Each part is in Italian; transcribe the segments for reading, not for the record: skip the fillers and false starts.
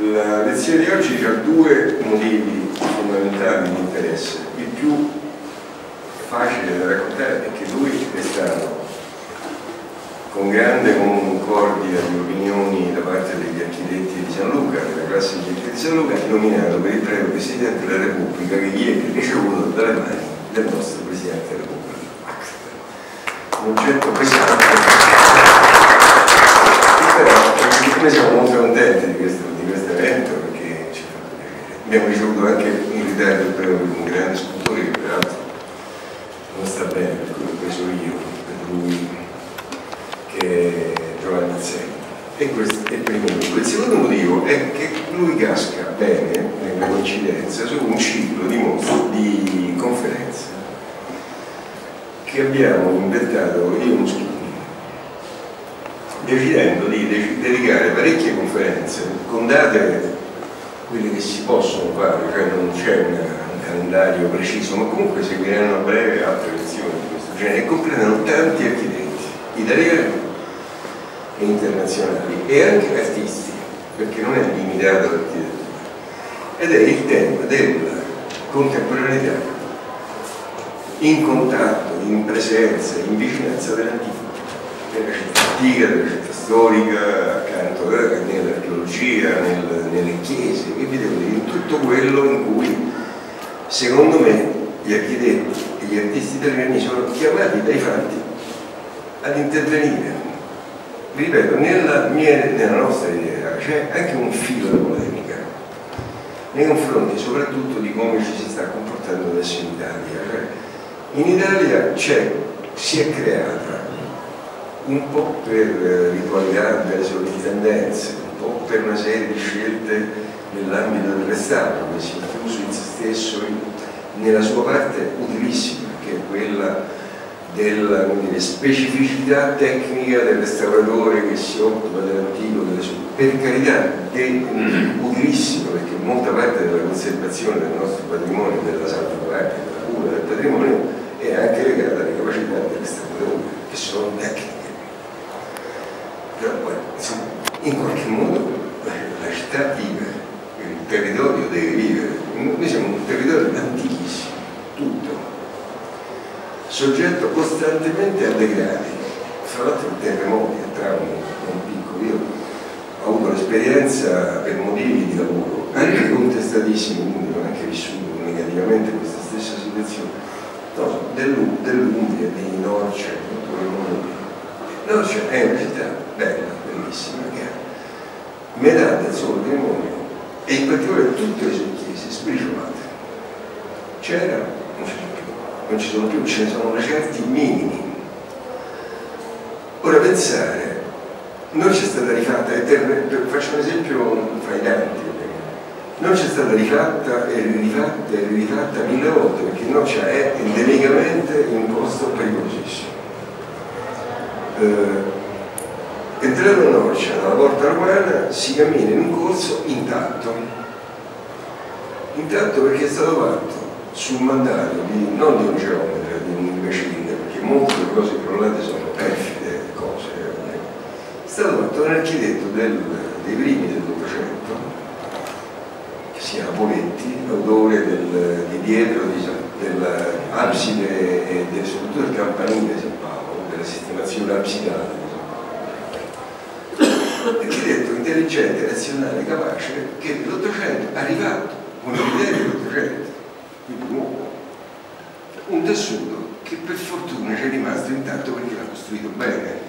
La lezione di oggi ha due motivi fondamentali di interesse. Il più facile da raccontare è che lui è stato, con grande concordia di opinioni da parte degli architetti di Gianluca, della classe degli architetti di Gianluca, nominato per il premio Presidente della Repubblica, che ieri è ricevuto dalle mani del nostro Presidente della Repubblica. Un oggetto pesante, però noi siamo molto contenti di questo evento, perché abbiamo ricevuto anche in ritardo il premio di un grande scultore che peraltro non sta bene, per cui l'ho preso io, per lui, che Giovanni Anselmo. E questo è il primo motivo. Il secondo motivo è che lui casca bene, nella coincidenza, su un ciclo di conferenze che abbiamo inventato io e Muschini, decidendo di dedicare parecchie conferenze con date, quelle che si possono fare, cioè non c'è un calendario preciso, ma comunque seguiranno a breve altre lezioni di questo genere e comprendono tanti architetti italiani e internazionali e anche artisti, perché non è limitato all'architettura, ed è il tema della contemporaneità in contatto, in presenza, in vicinanza dell'antico, della città antica, della città storica, accanto nell'archeologia, nelle chiese, che vedevo in tutto quello in cui secondo me gli architetti e gli artisti italiani sono chiamati dai fatti ad intervenire. Vi ripeto, nella nostra idea c'è anche un filo di polemica nei confronti soprattutto di come ci si sta comportando adesso in Italia. Cioè, in Italia si è creata un po' per ritualità delle solite tendenze, un po' per una serie di scelte nell'ambito del restauro, che si è chiuso in se stesso nella sua parte utilissima, che è quella della specificità tecnica del restauratore che si occupa dell'antico, per carità, è utilissimo, perché molta parte della conservazione del nostro patrimonio, della salvaguardia, della cura del patrimonio è anche legata alle capacità del restauratore, che sono tecniche. Però poi, insomma, in qualche modo la città vive, il territorio deve vivere. Noi siamo un territorio antichissimo, tutto soggetto costantemente a degradi, fra l'altro a terremoti, a traumi non piccoli. Io ho avuto l'esperienza per motivi di lavoro, anche contestatissimi, quindi ho anche vissuto negativamente questa stessa situazione, no, dell'Umbria, di Norcia, tutto quello. Norcia è una città bella, bellissima, che ha metà del suo patrimonio e in particolare tutte le sue chiese sbriciolate. C'era, non ci sono più, ce ne sono certi minimi. Ora pensare, non c'è stata rifatta, faccio un esempio fra i tanti, non c'è stata rifatta e rifatta e rifatta 1000 volte, perché Norcia è endemicamente un posto pericolosissimo. Entrando a Norcia dalla porta romana si cammina in un corso intatto perché è stato fatto sul mandato non di un geometra, di un imbecille, perché molte cose crollate sono perfide cose. È stato fatto un architetto dei primi dell'Ottocento, che si chiama Poletti, l'autore di dietro dell'abside e soprattutto del campanile di San Paolo, della sistemazione absidale di San Paolo. Architetto intelligente, razionale, capace, che dell'Ottocento è arrivato con l'idea dell'Ottocento. Un tessuto che per fortuna c'è rimasto intanto perché l'ha costruito bene,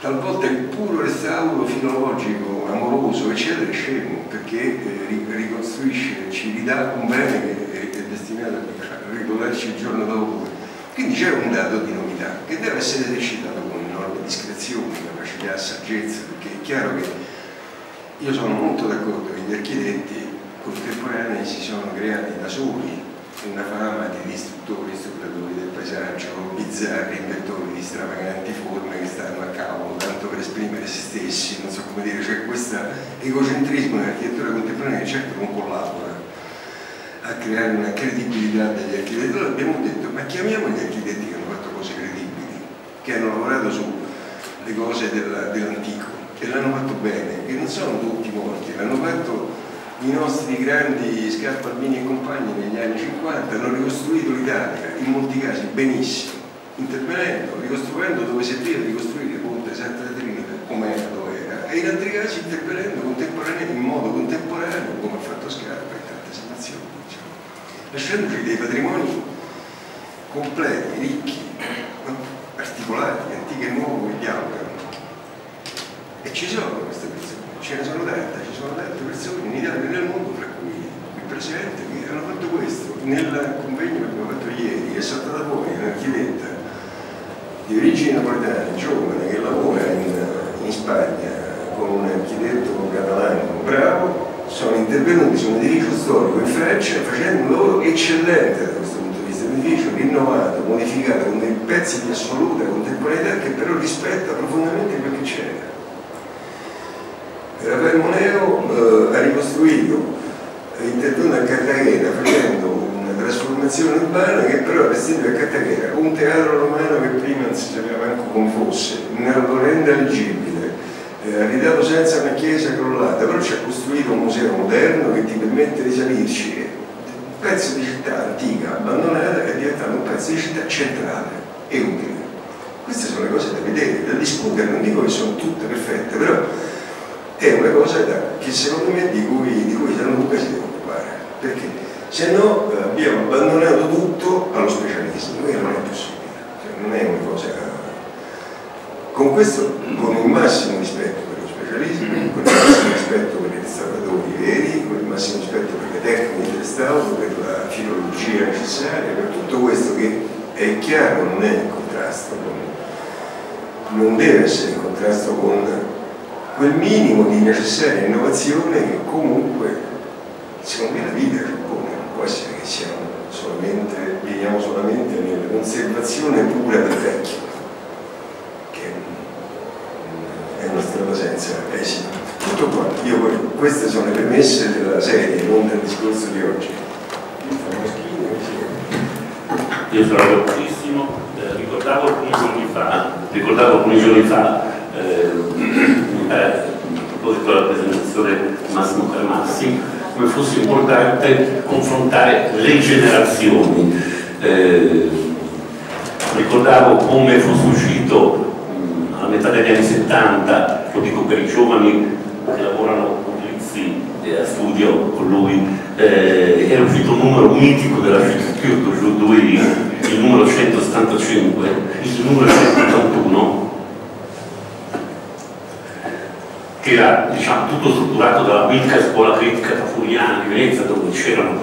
talvolta il puro restauro filologico, amoroso, eccetera, scemo, perché ricostruisce, ci ridà un bene che è destinato a regolarci il giorno dopo. Quindi c'è un dato di novità che deve essere esercitato con enorme discrezione, capacità, saggezza, perché è chiaro che io sono molto d'accordo che gli architetti contemporanei si sono creati da soli una fama di distruttori, stupratori del paesaggio, bizzarri, inventori di stravaganti forme che stanno a cavolo tanto per esprimere se stessi, non so come dire, cioè questo egocentrismo nell'architettura contemporanea certo non collabora a creare una credibilità degli architetti. Allora abbiamo detto, ma chiamiamo gli architetti che hanno fatto cose credibili, che hanno lavorato sulle cose dell'antico, che l'hanno fatto bene, che non non sono tutti morti, l'hanno fatto i nostri grandi Scarpabini e compagni negli anni 50, hanno ricostruito l'Italia, in molti casi benissimo, intervenendo, ricostruendo dove serviva di costruire Ponte Santa Caterina come era, dove era, e in altri casi intervenendo contemporaneamente, in modo contemporaneo, come ha fatto Scarpa in tante situazioni, diciamo, lasciandoli dei patrimoni completi, ricchi, articolati, antichi e nuovi, che dialogano. E ci sono queste persone, ce ne sono tante, ci sono tante persone in Italia e nel mondo, tra cui il Presidente, che hanno fatto questo. Nel convegno che abbiamo fatto ieri è saltata fuori un'architetta di origine napoletana, giovane, che lavora in Spagna con un architetto catalano bravo, sono intervenuti su un edificio storico in Francia facendo un lavoro eccellente da questo punto di vista, un edificio rinnovato, modificato con dei pezzi di assoluta contemporaneità che però rispetta profondamente quello che c'era. Rafael Moneo ha ricostruito, intervenuto a Cartagena facendo una trasformazione urbana che però ha restituito a Cartagena un teatro romano che prima non si sapeva neanche come fosse, lo rende leggibile, ha ridato senza una chiesa crollata, però ci ha costruito un museo moderno che ti permette di salirci, un pezzo di città antica, abbandonata, che è diventato un pezzo di città centrale e utile. Queste sono le cose da vedere, da discutere, non dico che sono tutte perfette, però è una cosa che secondo me di cui San Luca si deve occupare, perché se no abbiamo abbandonato tutto allo specialismo, e non è possibile, cioè, non è una cosa. Con questo, con il massimo rispetto per lo specialismo, con il massimo rispetto per i restauratori veri, con il massimo rispetto per le tecniche di restauro, per la filologia necessaria, per tutto questo che è chiaro, non è in contrasto con, non deve essere in contrasto con quel minimo di necessaria innovazione che comunque, secondo me, la vita ci impone. Non può essere che viviamo solamente nella conservazione pura del vecchio, che è una strada senza esito. Tutto qua, queste sono le premesse della serie, non del discorso di oggi. Io sarò velocissimo, ricordavo alcuni giorni fa a proposito della presentazione Massimo Carmassi, come fosse importante confrontare le generazioni. Ricordavo come fosse uscito alla metà degli anni 70, lo dico per i giovani che lavorano pubblici a studio con lui, era uscito un numero mitico della Fischio Giuduini, il numero 175, il numero 181, che era, diciamo, tutto strutturato dalla ricca scuola critica cafuriana di Venezia, dove c'erano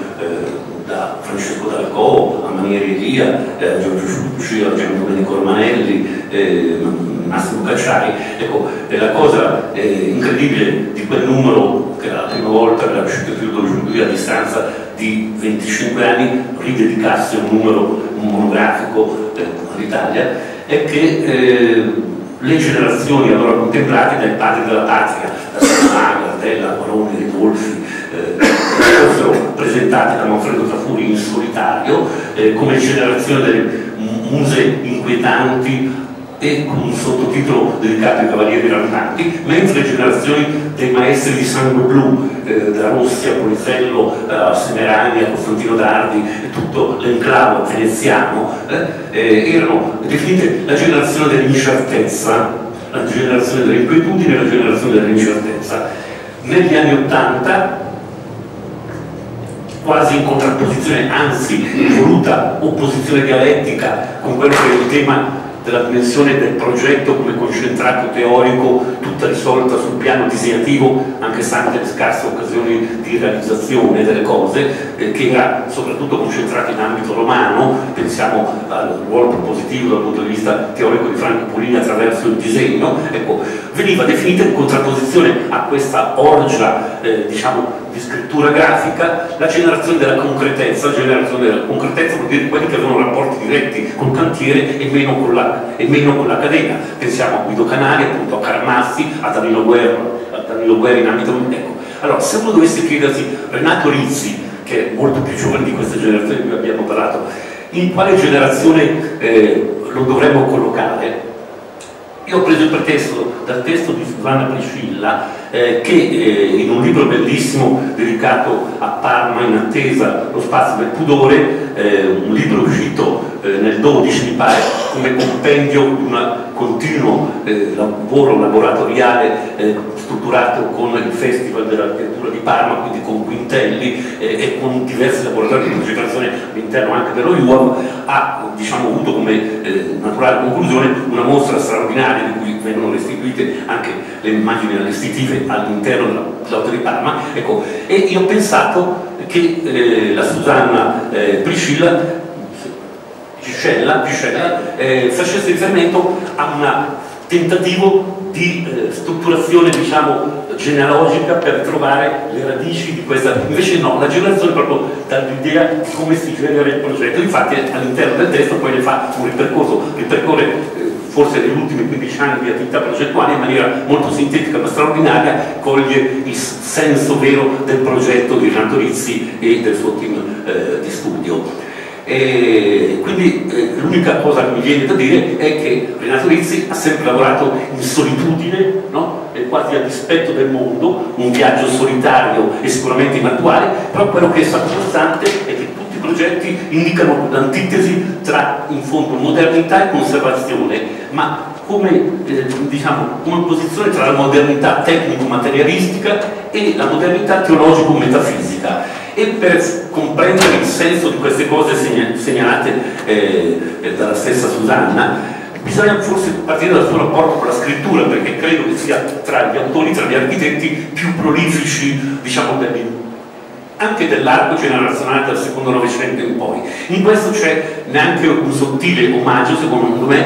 da Francesco D'Alcò a Manieri Elia, Giorgio Ciucci, Gianluca Nicormanelli, Massimo Cacciari. Ecco, la cosa incredibile di quel numero, che era la prima volta che era uscito più a distanza di 25 anni, ridedicasse un numero monografico all'Italia, è che le generazioni allora contemplate dai padri della patria, da Saramago, Della, Baroni, Ridolfi, fossero presentate da Manfredo Trafuri in solitario come generazione delle muse inquietanti e con un sottotitolo dedicato ai cavalieri rampanti, mentre le generazioni dei maestri di sangue blu, da Rossi a Polizello, a Semerani, a Costantino Dardi e tutto l'enclavo veneziano, erano definite la generazione dell'incertezza, la generazione dell'inquietudine e la generazione dell'incertezza. Negli anni '80, quasi in contrapposizione, anzi in voluta opposizione dialettica con quello che è il tema della dimensione del progetto come concentrato teorico, tutta risolta sul piano disegnativo, anche stante le scarse occasioni di realizzazione delle cose, che era soprattutto concentrato in ambito romano. Pensiamo al ruolo propositivo dal punto di vista teorico di Franco Pulini attraverso il disegno. Ecco, veniva definita in contrapposizione a questa orgia diciamo di scrittura grafica la generazione della concretezza. La generazione della concretezza vuol dire quelli che avevano rapporti diretti col cantiere e meno con la catena. Pensiamo a Guido Canali, appunto, a Carmassi, a Danilo Guerra, in ambito. Ecco, allora, se uno dovesse chiedersi, Renato Rizzi, che è molto più giovane di questa generazione di cui abbiamo parlato, in quale generazione lo dovremmo collocare? Io ho preso il pretesto dal testo di Susanna Priscilla, che in un libro bellissimo dedicato a Parma in attesa lo spazio del pudore, un libro uscito nel 12 mi pare, come compendio di un continuo lavoro laboratoriale strutturato con il Festival dell'Architettura di Parma, quindi con Quintelli e con diversi laboratori di progettazione all'interno anche dello IUAM, ha avuto come naturale conclusione una mostra straordinaria di cui vengono restituite anche le immagini allestitive all'interno dell'Auto di Parma. Ecco, e io ho pensato che la Susanna Priscilla facesse riferimento a un tentativo di strutturazione, diciamo, genealogica per trovare le radici di questa. Invece no, la generazione proprio dall'idea di come si genera il progetto. Infatti all'interno del testo poi ne fa un ripercorso, ripercorre forse negli ultimi 15 anni di attività progettuale in maniera molto sintetica ma straordinaria, coglie il senso vero del progetto di Renato Rizzi e del suo team di studio. E quindi l'unica cosa che mi viene da dire è che Renato Rizzi ha sempre lavorato in solitudine, no? E quasi a dispetto del mondo, un viaggio solitario e sicuramente immattuale, però quello che è stato costante è che tutti i progetti indicano l'antitesi tra in fondo modernità e conservazione, ma come, diciamo, come posizione tra la modernità tecnico-materialistica e la modernità teologico-metafisica. E per comprendere il senso di queste cose segnalate dalla stessa Susanna, bisogna forse partire dal suo rapporto con la scrittura, perché credo che sia tra gli autori, tra gli architetti più prolifici, diciamo, anche dell'arco generazionale dal secondo Novecento in poi. In questo c'è neanche un sottile omaggio, secondo me,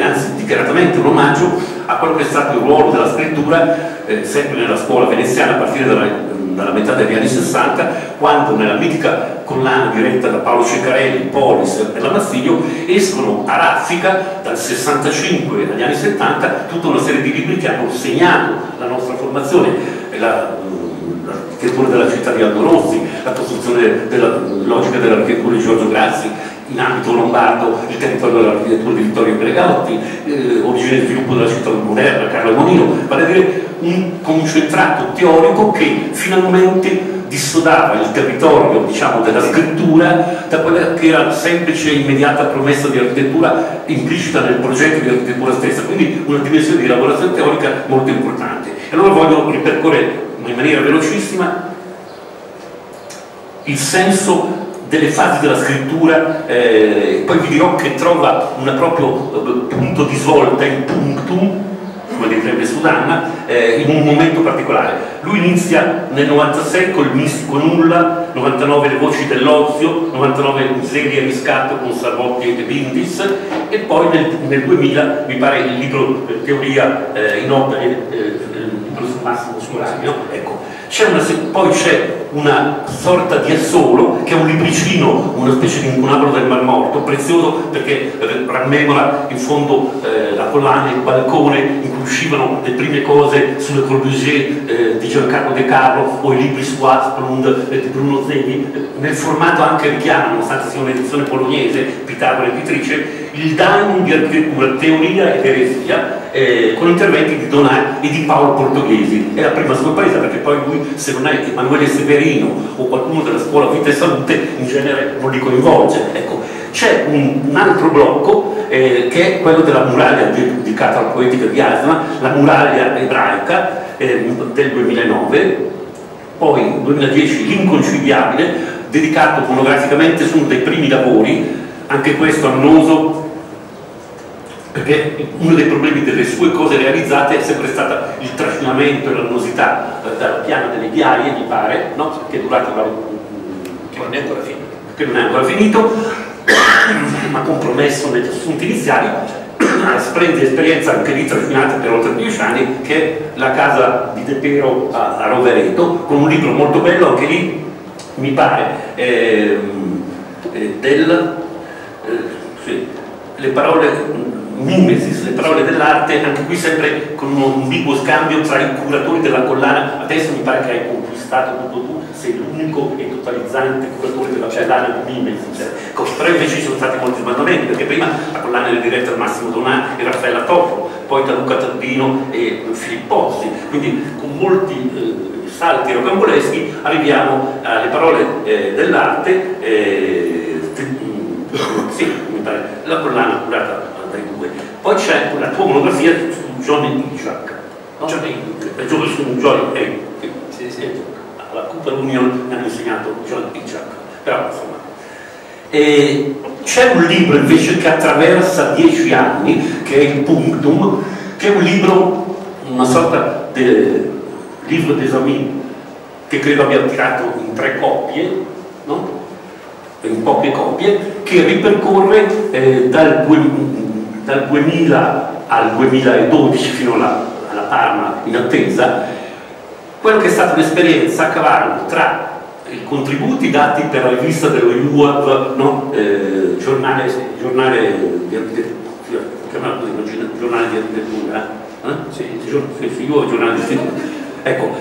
anzi dichiaratamente un omaggio a quello che è stato il ruolo della scrittura, sempre nella scuola veneziana, a partire dalla metà degli anni 60, quando nella mitica collana diretta da Paolo Ceccarelli, Polis e Lamastiglio escono a raffica dal 65 agli anni 70 tutta una serie di libri che hanno segnato la nostra formazione, l'architettura della città di Aldo Rossi, la costruzione della logica dell'architettura di Giorgio Grazzi in ambito lombardo, il territorio dell'architettura di Vittorio Gregotti, origine e sviluppo della città moderna, Carlo Monino, vale a dire un concentrato teorico che finalmente dissodava il territorio, diciamo, della scrittura da quella che era la semplice e immediata promessa di architettura implicita nel progetto di architettura stessa, quindi una dimensione di elaborazione teorica molto importante. E allora voglio ripercorrere in maniera velocissima il senso delle fasi della scrittura, poi vi dirò che trova un proprio punto di svolta, il punctum, come direbbe Susanna, in un momento particolare. Lui inizia nel 96 col mistico nulla, 99 le voci dell'ozio, 99 le miserie e riscatto con Salvotti e Bindis, e poi nel 2000 mi pare il libro Teoria in opera, Massimo Scoragno, ecco. Poi c'è una sorta di assolo che è un libricino, una specie di incunabolo del Mar Morto, prezioso perché rammemora in fondo la collana, il balcone in cui uscivano le prime cose sulle Corbusier di Giancarlo De Carlo o i libri su Asplund di Bruno Zegni, nel formato anche richiamo, nonostante sia un'edizione bolognese, Pitagora editrice, il Danum di architettura, teoria ed eresia, con interventi di Donà e di Paolo Portoghesi. È la prima sorpresa perché poi lui, se non è Emanuele Severino o qualcuno della scuola Vita e Salute, in genere non li coinvolge. Ecco. C'è un altro blocco che è quello della muraglia dedicata alla poetica di Asma, la muraglia ebraica del 2009, poi 2010 l'inconciliabile, dedicato monograficamente su uno dei primi lavori, anche questo annoso, perché uno dei problemi delle sue cose realizzate è sempre stato il trascinamento e l'annosità dalla piana delle ghiaie, mi pare, no? Che è durata che non è ancora finito, ma compromesso negli assunti iniziali, una splendida esperienza anche lì trascinata per oltre 10 anni, che è la casa di De Pero a Rovereto, con un libro molto bello anche lì, mi pare, del... Le parole mimesis, le parole dell'arte, anche qui sempre con un ambiguo scambio tra i curatori della collana. Adesso mi pare che hai conquistato tutto tu, sei l'unico e totalizzante curatore della collana di mimesis, certo. Però invece ci sono stati molti sbandamenti, perché prima la collana era diretta da Massimo Donà e Raffaella Topo, poi da Luca Tardino e Filippozzi, quindi con molti salti rocamboleschi arriviamo alle parole dell'arte, sì, mi pare, la collana curata dai due. Poi c'è la tua monografia su Johnny Hitchcock, cioè Giovanni su Johnny, alla Cooper Union mi hanno insegnato Johnny Hitchcock, però insomma. C'è un libro invece che attraversa 10 anni, che è il Punctum, che è un libro, una sorta di libro d'esamino che credo abbia tirato in 3 coppie, no? In poche coppie, che ripercorre dal 2000 al 2012 fino alla Parma in attesa, quello che è stata un'esperienza a cavallo tra i contributi dati per la rivista dello IUAV, no? Giornale di architettura, giornale di istituto. Ecco,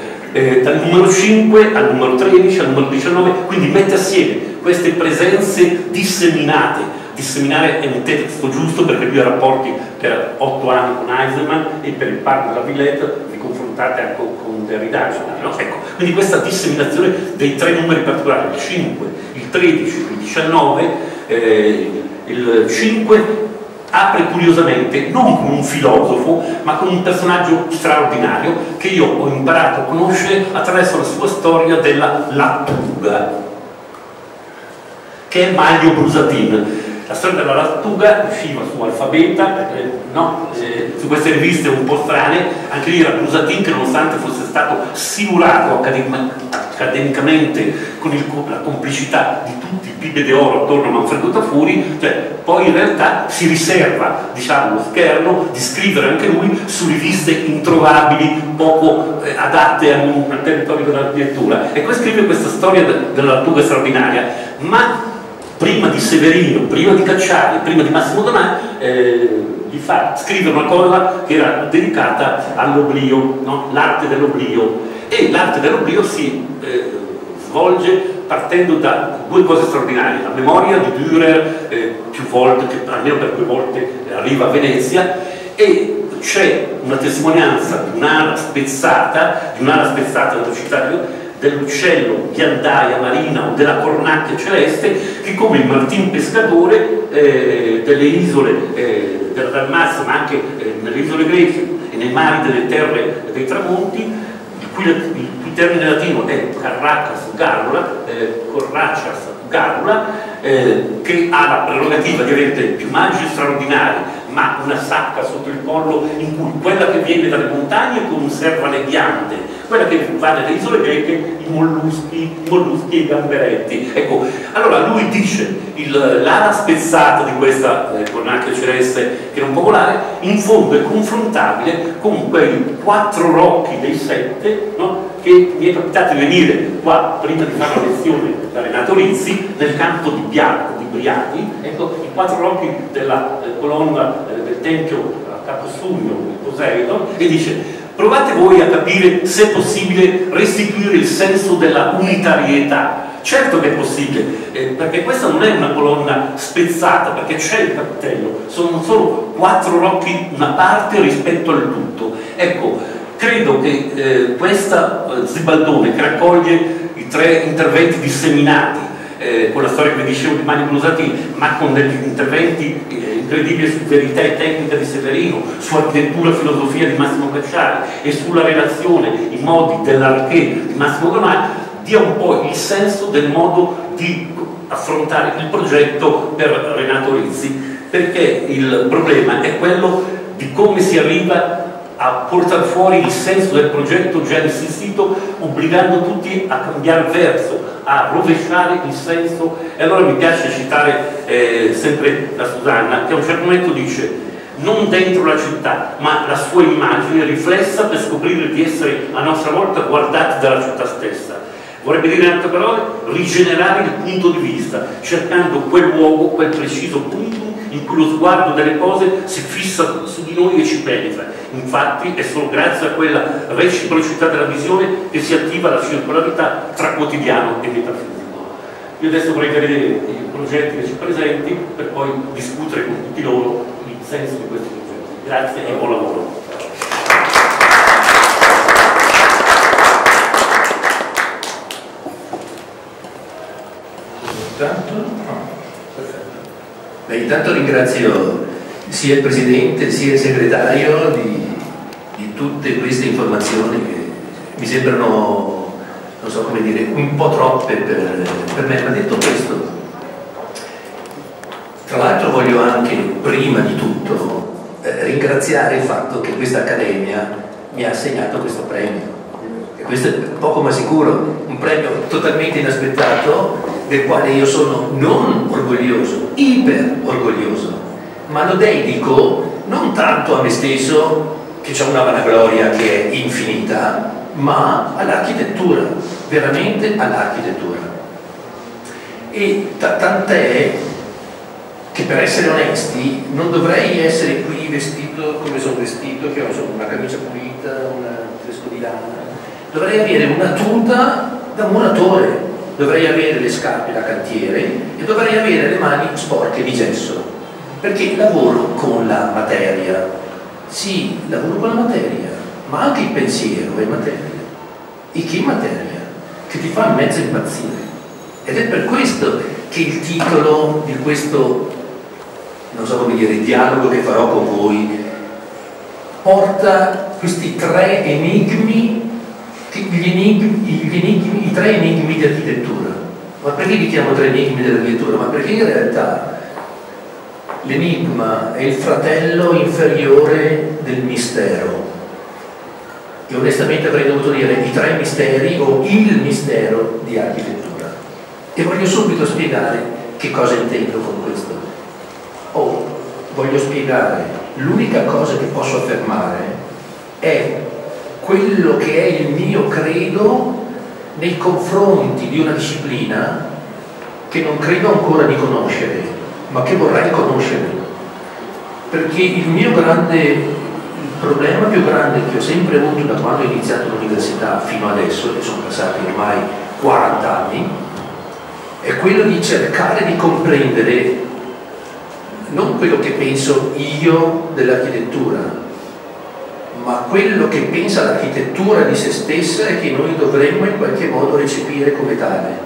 dal numero 5 al numero 13 al numero 19, quindi mette assieme queste presenze disseminate. Disseminare è un testo giusto, perché lui ha rapporti per 8 anni con Eisenman e per il parco della Villette vi confrontate anche con Derrida, no? Ecco, quindi questa disseminazione dei 3 numeri particolari, il 5, il 13, il 19, il 5 apre curiosamente non con un filosofo ma con un personaggio straordinario che io ho imparato a conoscere attraverso la sua storia della Lattuga, che è Mario Brusatin. La storia della Lattuga usciva su Alfabeta, su queste riviste un po' strane, anche lì era Brusatin che, nonostante fosse stato silurato accademicamente con la complicità di tutti i pibe d'oro attorno a Manfredo Tafuri, cioè, poi in realtà si riserva, diciamo, lo scherno di scrivere anche lui su riviste introvabili, poco adatte a un territorio dell'architettura, e poi scrive questa storia della Lattuga straordinaria. Ma prima di Severino, prima di Cacciari, prima di Massimo Donà, gli fa scrivere una cosa che era dedicata all'oblio, no? L'arte dell'oblio. E l'arte dell'oblio si svolge partendo da 2 cose straordinarie: la memoria di Dürer, più volte, che almeno per 2 volte arriva a Venezia, e c'è una testimonianza di un'ala spezzata della città, dell'uccello ghiandaia marina o della cornacchia celeste, che come il Martin Pescatore delle isole della Dalmazia, ma anche nelle isole greche e nei mari delle terre dei tramonti, il cui termine latino è Carracas Garrula, Corracas Garrula, che ha la prerogativa di avere piumaggi straordinari, ma una sacca sotto il collo in cui quella che viene dalle montagne conserva le ghiande, quella che va nelle isole greche, i molluschi e i gamberetti. Ecco, allora lui dice l'ala spezzata di questa cornacchia celeste, che era un popolare, in fondo è confrontabile con quei 4 rocchi dei 7, no? Che mi è capitato di venire qua prima di fare una lezione da Renato Rizzi nel canto di Bianco, di Briati. Ecco, i 4 rocchi della colonna del tempio a Capostugno di Poseidon, e dice: provate voi a capire se è possibile restituire il senso della unitarietà. Certo che è possibile, perché questa non è una colonna spezzata, perché c'è il cartello, sono solo 4 rocchi, una parte rispetto al tutto. Ecco, credo che questa Zibaldone, che raccoglie i 3 interventi disseminati, con la storia che vi dicevo di Mario Brusatin, ma con degli interventi incredibili su verità e tecnica di Severino, su architettura e filosofia di Massimo Cacciari e sulla relazione, i modi dell'archè di Massimo Donà, dia un po' il senso del modo di affrontare il progetto per Renato Rizzi, perché il problema è quello di come si arriva a portare fuori il senso del progetto già esistito, obbligando tutti a cambiare verso, a rovesciare il senso. E allora mi piace citare sempre la Susanna, che a un certo momento dice: non dentro la città, ma la sua immagine riflessa, per scoprire di essere a nostra volta guardati dalla città stessa. vorrebbe dire in altre parole rigenerare il punto di vista, cercando quel luogo, quel preciso punto in cui lo sguardo delle cose si fissa su di noi e ci penetra. Infatti è solo grazie a quella reciprocità della visione che si attiva la circolarità tra quotidiano e metafisico. Io adesso vorrei vedere i progetti che ci presenti per poi discutere con tutti loro il senso di questi progetti. Grazie e buon lavoro. Beh, intanto ringrazio sia il Presidente sia il Segretario di tutte queste informazioni che mi sembrano, non so come dire, un po' troppe per me, ma detto questo. Tra l'altro voglio anche, prima di tutto, ringraziare il fatto che questa Accademia mi ha assegnato questo premio. E questo è poco ma sicuro, un premio totalmente inaspettato, del quale io sono non orgoglioso, iper orgoglioso, ma lo dedico non tanto a me stesso, che c'è una vanagloria che è infinita, ma all'architettura, veramente all'architettura. E tant'è che, per essere onesti, non dovrei essere qui vestito come sono vestito, che ho insomma una camicia pulita, un fresco di lana, dovrei avere una tuta da muratore, dovrei avere le scarpe da cantiere e dovrei avere le mani sporche di gesso, perché lavoro con la materia. Sì, lavoro con la materia, ma anche il pensiero è materia. E che materia? Che ti fa mezzo impazzire. Ed è per questo che il titolo di questo, non so come dire, dialogo che farò con voi, porta questi tre enigmi. I tre enigmi di architettura. Ma perché li chiamo tre enigmi dell'architettura? Ma perché in realtà l'enigma è il fratello inferiore del mistero. E onestamente avrei dovuto dire i tre misteri o il mistero di architettura. E voglio subito spiegare che cosa intendo con questo. Voglio spiegare, l'unica cosa che posso affermare è quello che è il mio credo nei confronti di una disciplina che non credo ancora di conoscere, ma che vorrei conoscere. Perché il mio grande, il problema più grande che ho sempre avuto da quando ho iniziato l'università fino adesso, e sono passati ormai 40 anni, è quello di cercare di comprendere non quello che penso io dell'architettura, ma quello che pensa l'architettura di se stessa e che noi dovremmo in qualche modo recepire come tale.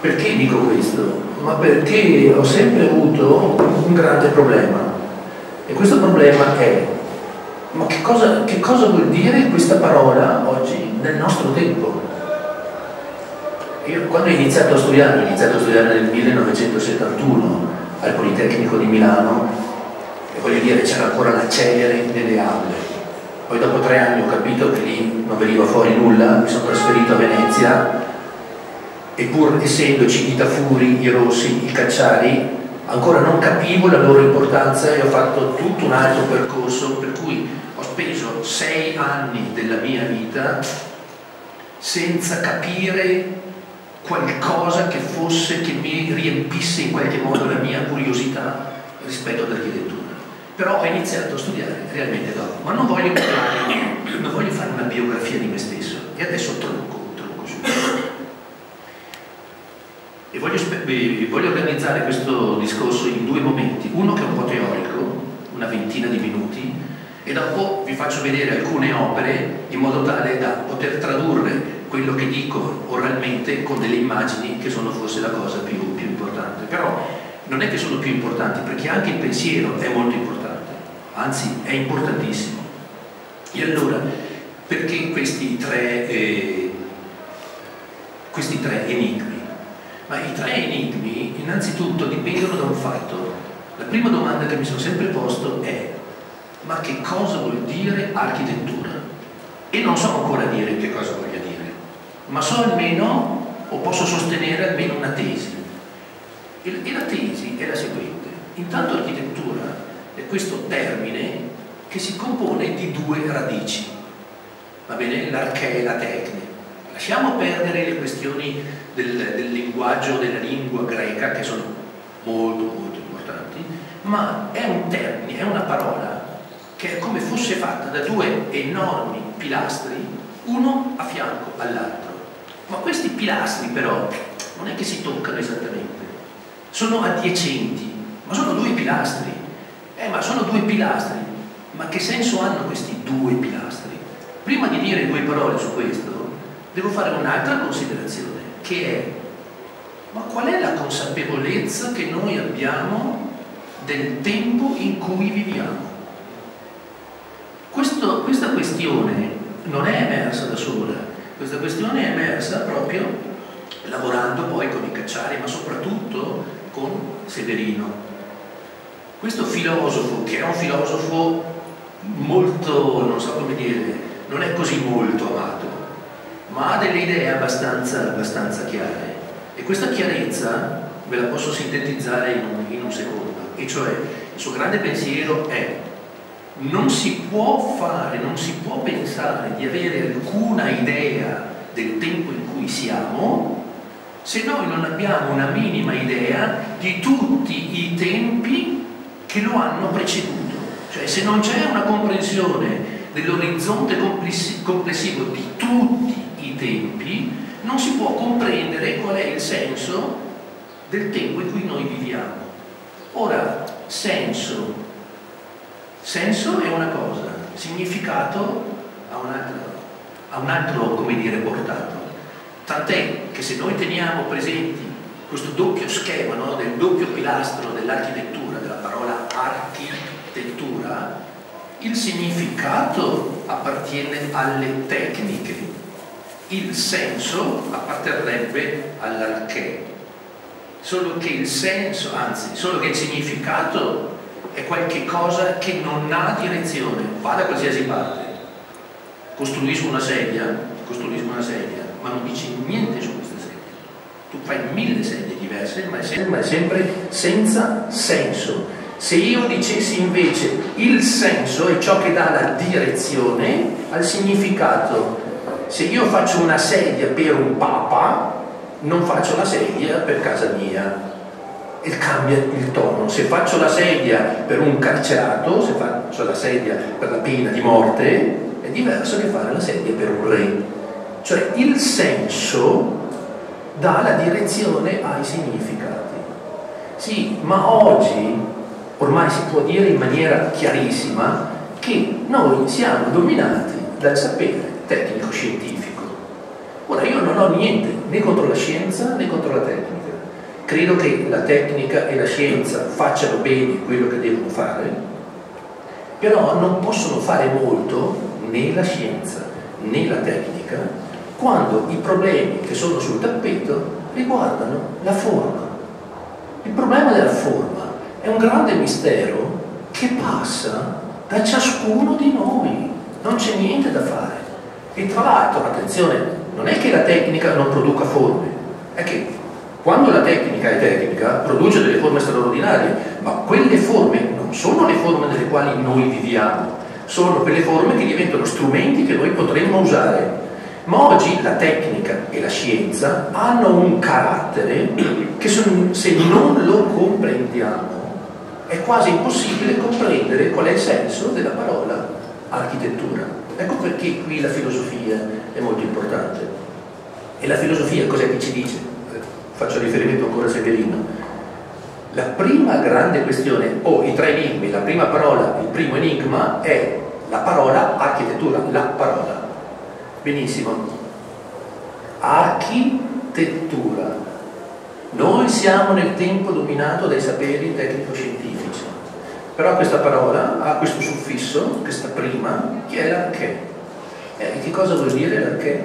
Perché dico questo? Ma perché ho sempre avuto un grande problema. E questo problema è: ma che cosa vuol dire questa parola oggi nel nostro tempo? Io quando ho iniziato a studiare nel 1971 al Politecnico di Milano. E voglio dire, c'era ancora la celere delle aule. Poi dopo 3 anni ho capito che lì non veniva fuori nulla, mi sono trasferito a Venezia e pur essendoci i Tafuri, i Rossi, i Cacciari, ancora non capivo la loro importanza e ho fatto tutto un altro percorso, per cui ho speso 6 anni della mia vita senza capire qualcosa che fosse, che mi riempisse in qualche modo la mia curiosità rispetto all'architettura. Però ho iniziato a studiare realmente dopo, ma non voglio fare una biografia di me stesso, e adesso tronco su questo. E voglio organizzare questo discorso in 2 momenti, uno che è un po' teorico, una ventina di minuti, e dopo vi faccio vedere alcune opere in modo tale da poter tradurre quello che dico oralmente con delle immagini, che sono forse la cosa più importante. Però non è che sono più importanti, perché anche il pensiero è molto importante, anzi è importantissimo. E allora, perché questi tre enigmi? Ma i tre enigmi innanzitutto dipendono da un fatto. La prima domanda che mi sono sempre posto è: ma che cosa vuol dire architettura? E non so ancora dire che cosa voglia dire, ma so almeno, o posso sostenere almeno una tesi. E la tesi è la seguente: intanto architettura è questo termine che si compone di 2 radici, va bene? L'archè e la tecne, la Lasciamo perdere le questioni del linguaggio, della lingua greca, che sono molto molto importanti, ma è un termine, è una parola che è come fosse fatta da due enormi pilastri, uno a fianco all'altro. Ma questi pilastri però non è che si toccano esattamente, sono adiacenti, ma sono due pilastri. Ma sono due pilastri, ma che senso hanno questi due pilastri? Prima di dire due parole su questo, devo fare un'altra considerazione, che è: ma qual è la consapevolezza che noi abbiamo del tempo in cui viviamo? Questa questione non è emersa da sola, questa questione è emersa proprio lavorando poi con i Cacciari, ma soprattutto con Severino. Questo filosofo, che è un filosofo molto, non so come dire, non è così molto amato, ma ha delle idee abbastanza chiare, e questa chiarezza ve la posso sintetizzare in un secondo, e cioè il suo grande pensiero è: non si può fare, non si può pensare di avere alcuna idea del tempo in cui siamo se noi non abbiamo una minima idea di tutti i tempi che lo hanno preceduto. Cioè, se non c'è una comprensione dell'orizzonte complessivo di tutti i tempi, non si può comprendere qual è il senso del tempo in cui noi viviamo. Ora, senso è una cosa, significato ha un altro, come dire, portato. Tant'è che se noi teniamo presenti questo doppio schema, no, del doppio pilastro dell'architettura, della parola architettura, il significato appartiene alle tecniche, il senso apparterrebbe all'archè. Solo che il significato è qualche cosa che non ha direzione, va da qualsiasi parte. Costruisco una sedia, ma non dici niente su questa sedia. Tu fai 1000 sedie diverse, ma è sempre senza senso. Se io dicessi invece il senso è ciò che dà la direzione al significato, se io faccio una sedia per un papa, non faccio la sedia per casa mia, e cambia il tono. Se faccio la sedia per un carcerato, se faccio la sedia per la pena di morte, è diverso che fare la sedia per un re. Cioè, il senso dà la direzione ai significati. Sì, ma oggi ormai si può dire in maniera chiarissima che noi siamo dominati dal sapere tecnico-scientifico. Ora, io non ho niente né contro la scienza né contro la tecnica. Credo che la tecnica e la scienza facciano bene quello che devono fare, però non possono fare molto né la scienza né la tecnica quando i problemi che sono sul tappeto riguardano la forma. Il problema della forma è un grande mistero che passa da ciascuno di noi, non c'è niente da fare. E tra l'altro, attenzione, non è che la tecnica non produca forme, è che quando la tecnica è tecnica produce delle forme straordinarie, ma quelle forme non sono le forme nelle quali noi viviamo, sono quelle forme che diventano strumenti che noi potremmo usare. Ma oggi la tecnica e la scienza hanno un carattere che, se non lo comprendiamo, è quasi impossibile comprendere qual è il senso della parola architettura. Ecco perché qui la filosofia è molto importante. E la filosofia cos'è che ci dice? Faccio riferimento ancora a Severino. La prima grande questione, i tre enigmi, la prima parola, il primo enigma è la parola architettura, la parola. Benissimo. Architettura. Noi siamo nel tempo dominato dai saperi tecnico-scientifici, però questa parola ha questo suffisso che sta prima, che è l'archè. Che cosa vuol dire l'archè?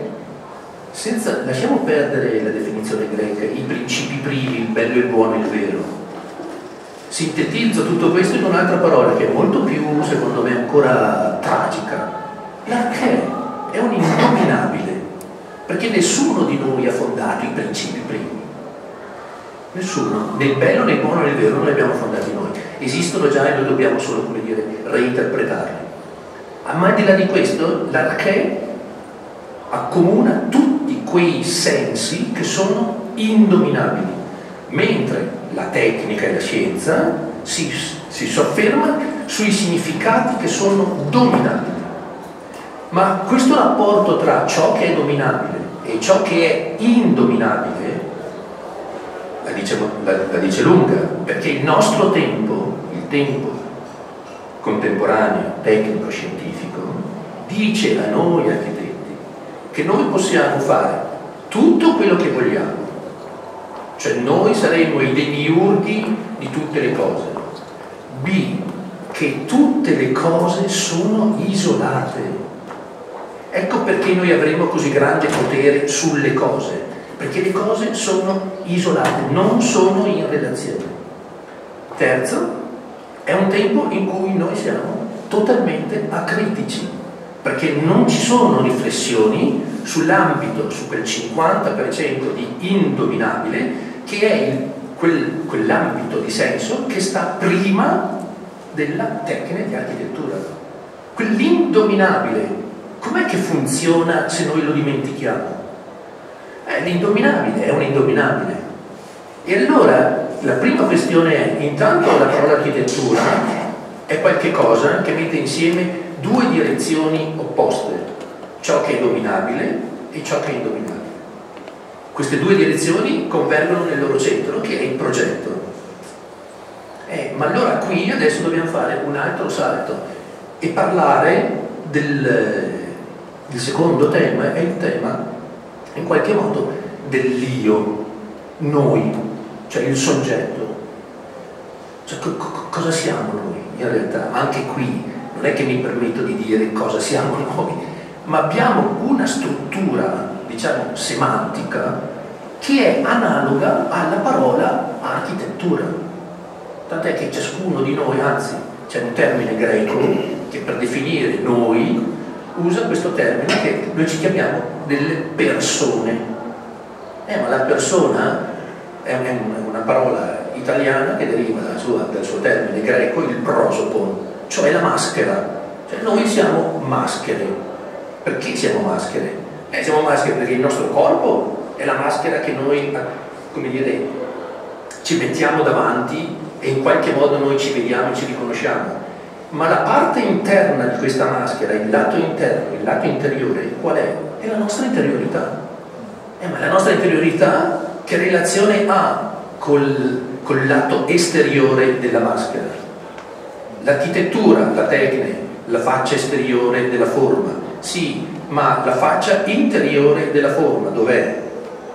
Lasciamo perdere la definizione greca, i principi primi, il bello, il buono, il vero. Sintetizzo tutto questo in un'altra parola che è molto più, secondo me, ancora tragica. L'archè è un indominabile, perché nessuno di noi ha fondato i principi primi. Nessuno, né il bello, né il buono, né il vero, non li abbiamo fondati noi. Esistono già e noi dobbiamo solo, come dire, reinterpretarli. Ma al di là di questo, l'archè accomuna tutti quei sensi che sono indominabili, mentre la tecnica e la scienza si sofferma sui significati che sono dominabili. Ma questo rapporto tra ciò che è dominabile e ciò che è indominabile la dice lunga, perché il nostro tempo, il tempo contemporaneo, tecnico, scientifico, dice a noi architetti che noi possiamo fare tutto quello che vogliamo, cioè noi saremo i demiurghi di tutte le cose. B, che tutte le cose sono isolate. Ecco perché noi avremo così grande potere sulle cose, perché le cose sono isolate, non sono in relazione. Terzo, è un tempo in cui noi siamo totalmente acritici, perché non ci sono riflessioni sull'ambito, su quel 50% di indominabile, che è quell'ambito di senso che sta prima della tecnica di architettura. Quell'indominabile, com'è che funziona se noi lo dimentichiamo? L'indominabile è un indominabile. E allora la prima questione è, intanto la parola architettura è qualche cosa che mette insieme due direzioni opposte, ciò che è dominabile e ciò che è indominabile. Queste due direzioni convergono nel loro centro, che è il progetto. Ma allora qui adesso dobbiamo fare un altro salto e parlare del secondo tema, è il tema in qualche modo dell'io, noi, cioè il soggetto. Cioè, cosa siamo noi? In realtà anche qui non è che mi permetto di dire cosa siamo noi, ma abbiamo una struttura, diciamo, semantica che è analoga alla parola architettura. Tant'è che ciascuno di noi, anzi c'è un termine greco che per definire noi usa questo termine che noi ci chiamiamo delle persone. Ma la persona è una parola italiana che deriva dal suo termine greco, il prosopon, cioè la maschera. Cioè noi siamo maschere. Perché siamo maschere? Siamo maschere perché il nostro corpo è la maschera che noi, come dire, ci mettiamo davanti e in qualche modo noi ci vediamo e ci riconosciamo. Ma la parte interna di questa maschera, il lato interno, il lato interiore, qual è? È la nostra interiorità. Ma la nostra interiorità che relazione ha col lato esteriore della maschera? L'architettura, la tecne, la faccia esteriore della forma, sì, ma la faccia interiore della forma dov'è?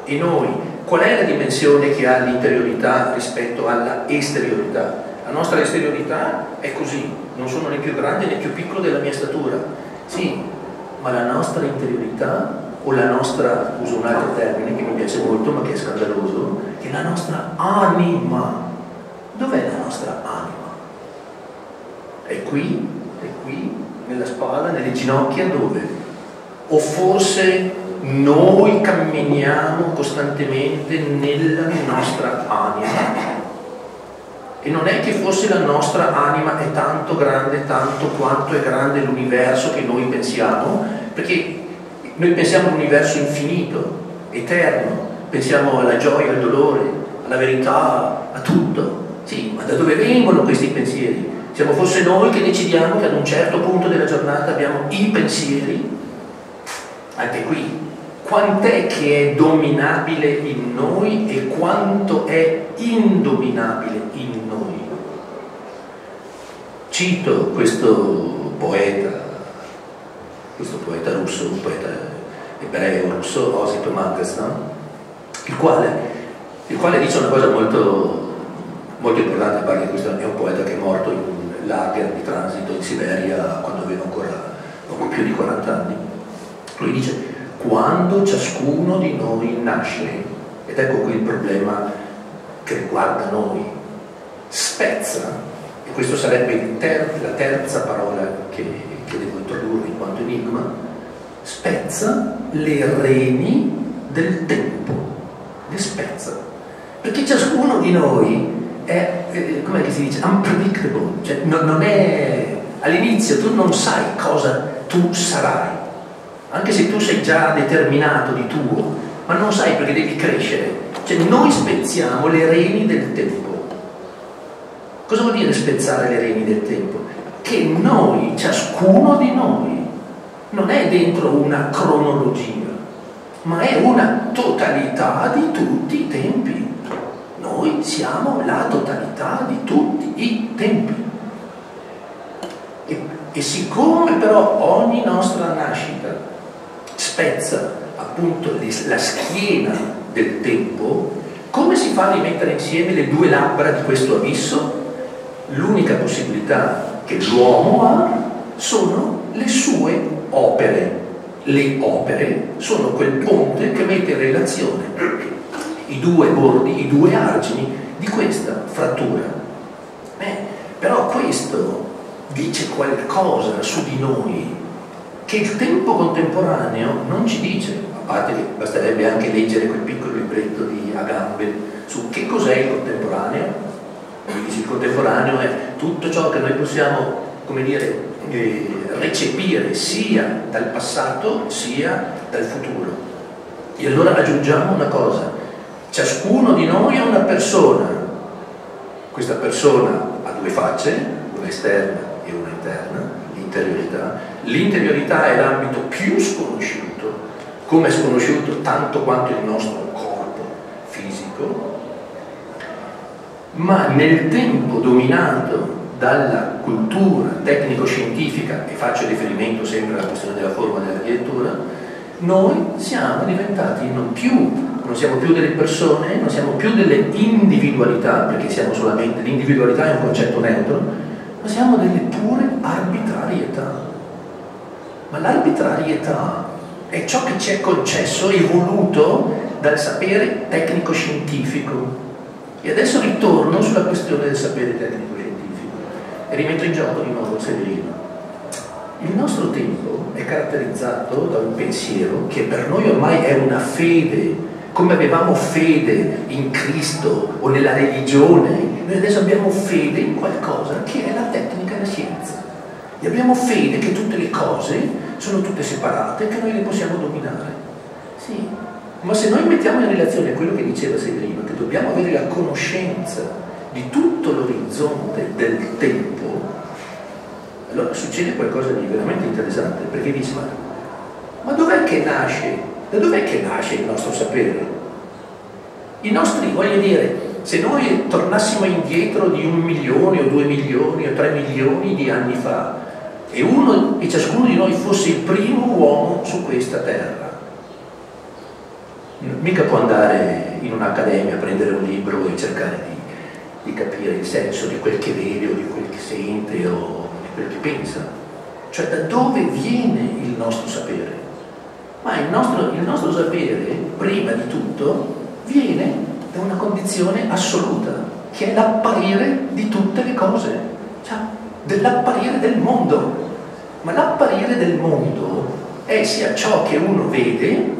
E noi? Qual è la dimensione che ha l'interiorità rispetto alla esteriorità? La nostra esteriorità è così, non sono né più grande né più piccolo della mia statura. Sì, ma la nostra interiorità o la nostra, uso un altro termine che mi piace molto ma che è scandaloso, che è la nostra anima. Dov'è la nostra anima? È qui, nella spalla, nelle ginocchia, dove? O forse noi camminiamo costantemente nella nostra anima? E non è che forse la nostra anima è tanto grande, tanto quanto è grande l'universo che noi pensiamo, perché noi pensiamo all'universo infinito, eterno, pensiamo alla gioia, al dolore, alla verità, a tutto. Sì, ma da dove vengono questi pensieri? Siamo forse noi che decidiamo che ad un certo punto della giornata abbiamo i pensieri? Anche qui, quant'è che è dominabile in noi e quanto è indominabile in noi? Cito questo poeta russo, un poeta ebreo russo, Osip Mandelstam, il quale dice una cosa molto, molto importante, perché questo è un poeta che è morto in un lager di transito in Siberia quando aveva ancora poco più di 40 anni. Lui dice, quando ciascuno di noi nasce, ed ecco qui il problema che riguarda noi, spezza. Questo sarebbe la terza parola che devo introdurre in quanto enigma, spezza le reni del tempo, le spezza, perché ciascuno di noi è, come si dice, unpredictable, cioè non è, all'inizio tu non sai cosa tu sarai, anche se tu sei già determinato di tuo, ma non sai perché devi crescere. Cioè noi spezziamo le reni del tempo. Cosa vuol dire spezzare le reni del tempo? Che noi, ciascuno di noi, non è dentro una cronologia, ma è una totalità di tutti i tempi. Noi siamo la totalità di tutti i tempi. E siccome però ogni nostra nascita spezza appunto la schiena del tempo, come si fa a rimettere insieme le due labbra di questo abisso? L'unica possibilità che l'uomo ha sono le sue opere. Le opere sono quel ponte che mette in relazione i due bordi, i due argini di questa frattura. Però questo dice qualcosa su di noi che il tempo contemporaneo non ci dice, a parte che basterebbe anche leggere quel piccolo libretto di Agamben su che cos'è il contemporaneo. Il contemporaneo è tutto ciò che noi possiamo, come dire, recepire sia dal passato sia dal futuro. E allora aggiungiamo una cosa: ciascuno di noi è una persona. Questa persona ha due facce, una esterna e una interna, l'interiorità. L'interiorità è l'ambito più sconosciuto, come è sconosciuto tanto quanto il nostro corpo fisico, ma nel tempo dominato dalla cultura tecnico-scientifica, e faccio riferimento sempre alla questione della forma dell'architettura, noi siamo diventati non siamo più delle persone, non siamo più delle individualità, perché siamo solamente, l'individualità è un concetto neutro, ma siamo delle pure arbitrarietà. Ma l'arbitrarietà è ciò che ci è concesso e voluto dal sapere tecnico-scientifico. E adesso ritorno sulla questione del sapere tecnico-scientifico e rimetto in gioco di nuovo Severino. Il nostro tempo è caratterizzato da un pensiero che per noi ormai è una fede. Come avevamo fede in Cristo o nella religione, noi adesso abbiamo fede in qualcosa che è la tecnica e la scienza. E abbiamo fede che tutte le cose sono tutte separate e che noi le possiamo dominare. Sì, ma se noi mettiamo in relazione quello che diceva Severino, dobbiamo avere la conoscenza di tutto l'orizzonte del tempo, allora succede qualcosa di veramente interessante, perché dici ma dov'è che nasce? Da dov'è che nasce il nostro sapere? I nostri, voglio dire, se noi tornassimo indietro di 1 milione o 2 milioni o 3 milioni di anni fa e ciascuno di noi fosse il primo uomo su questa terra, mica può andare in un'accademia a prendere un libro e cercare di capire il senso di quel che vede o di quel che sente o di quel che pensa. Cioè da dove viene il nostro sapere? Ma il nostro sapere, prima di tutto, viene da una condizione assoluta, che è l'apparire di tutte le cose, cioè dell'apparire del mondo. Ma l'apparire del mondo è sia ciò che uno vede,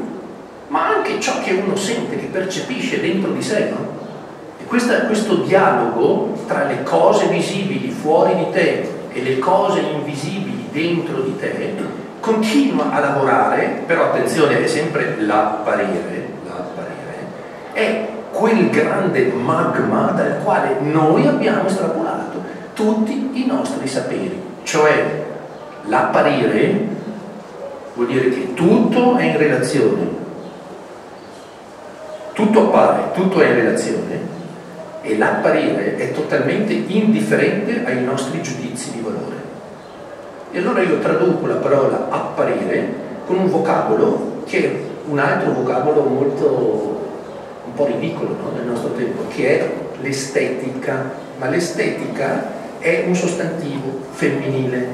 ma anche ciò che uno sente, che percepisce dentro di sé, no? E questo dialogo tra le cose visibili fuori di te e le cose invisibili dentro di te continua a lavorare, però attenzione, è sempre l'apparire, è quel grande magma dal quale noi abbiamo estrapolato tutti i nostri saperi, cioè l'apparire vuol dire che tutto è in relazione. Tutto appare, tutto è in relazione, e l'apparire è totalmente indifferente ai nostri giudizi di valore. E allora io traduco la parola apparire con un vocabolo che è un altro vocabolo un po' ridicolo, no? Nel nostro tempo, che è l'estetica. Ma l'estetica è un sostantivo femminile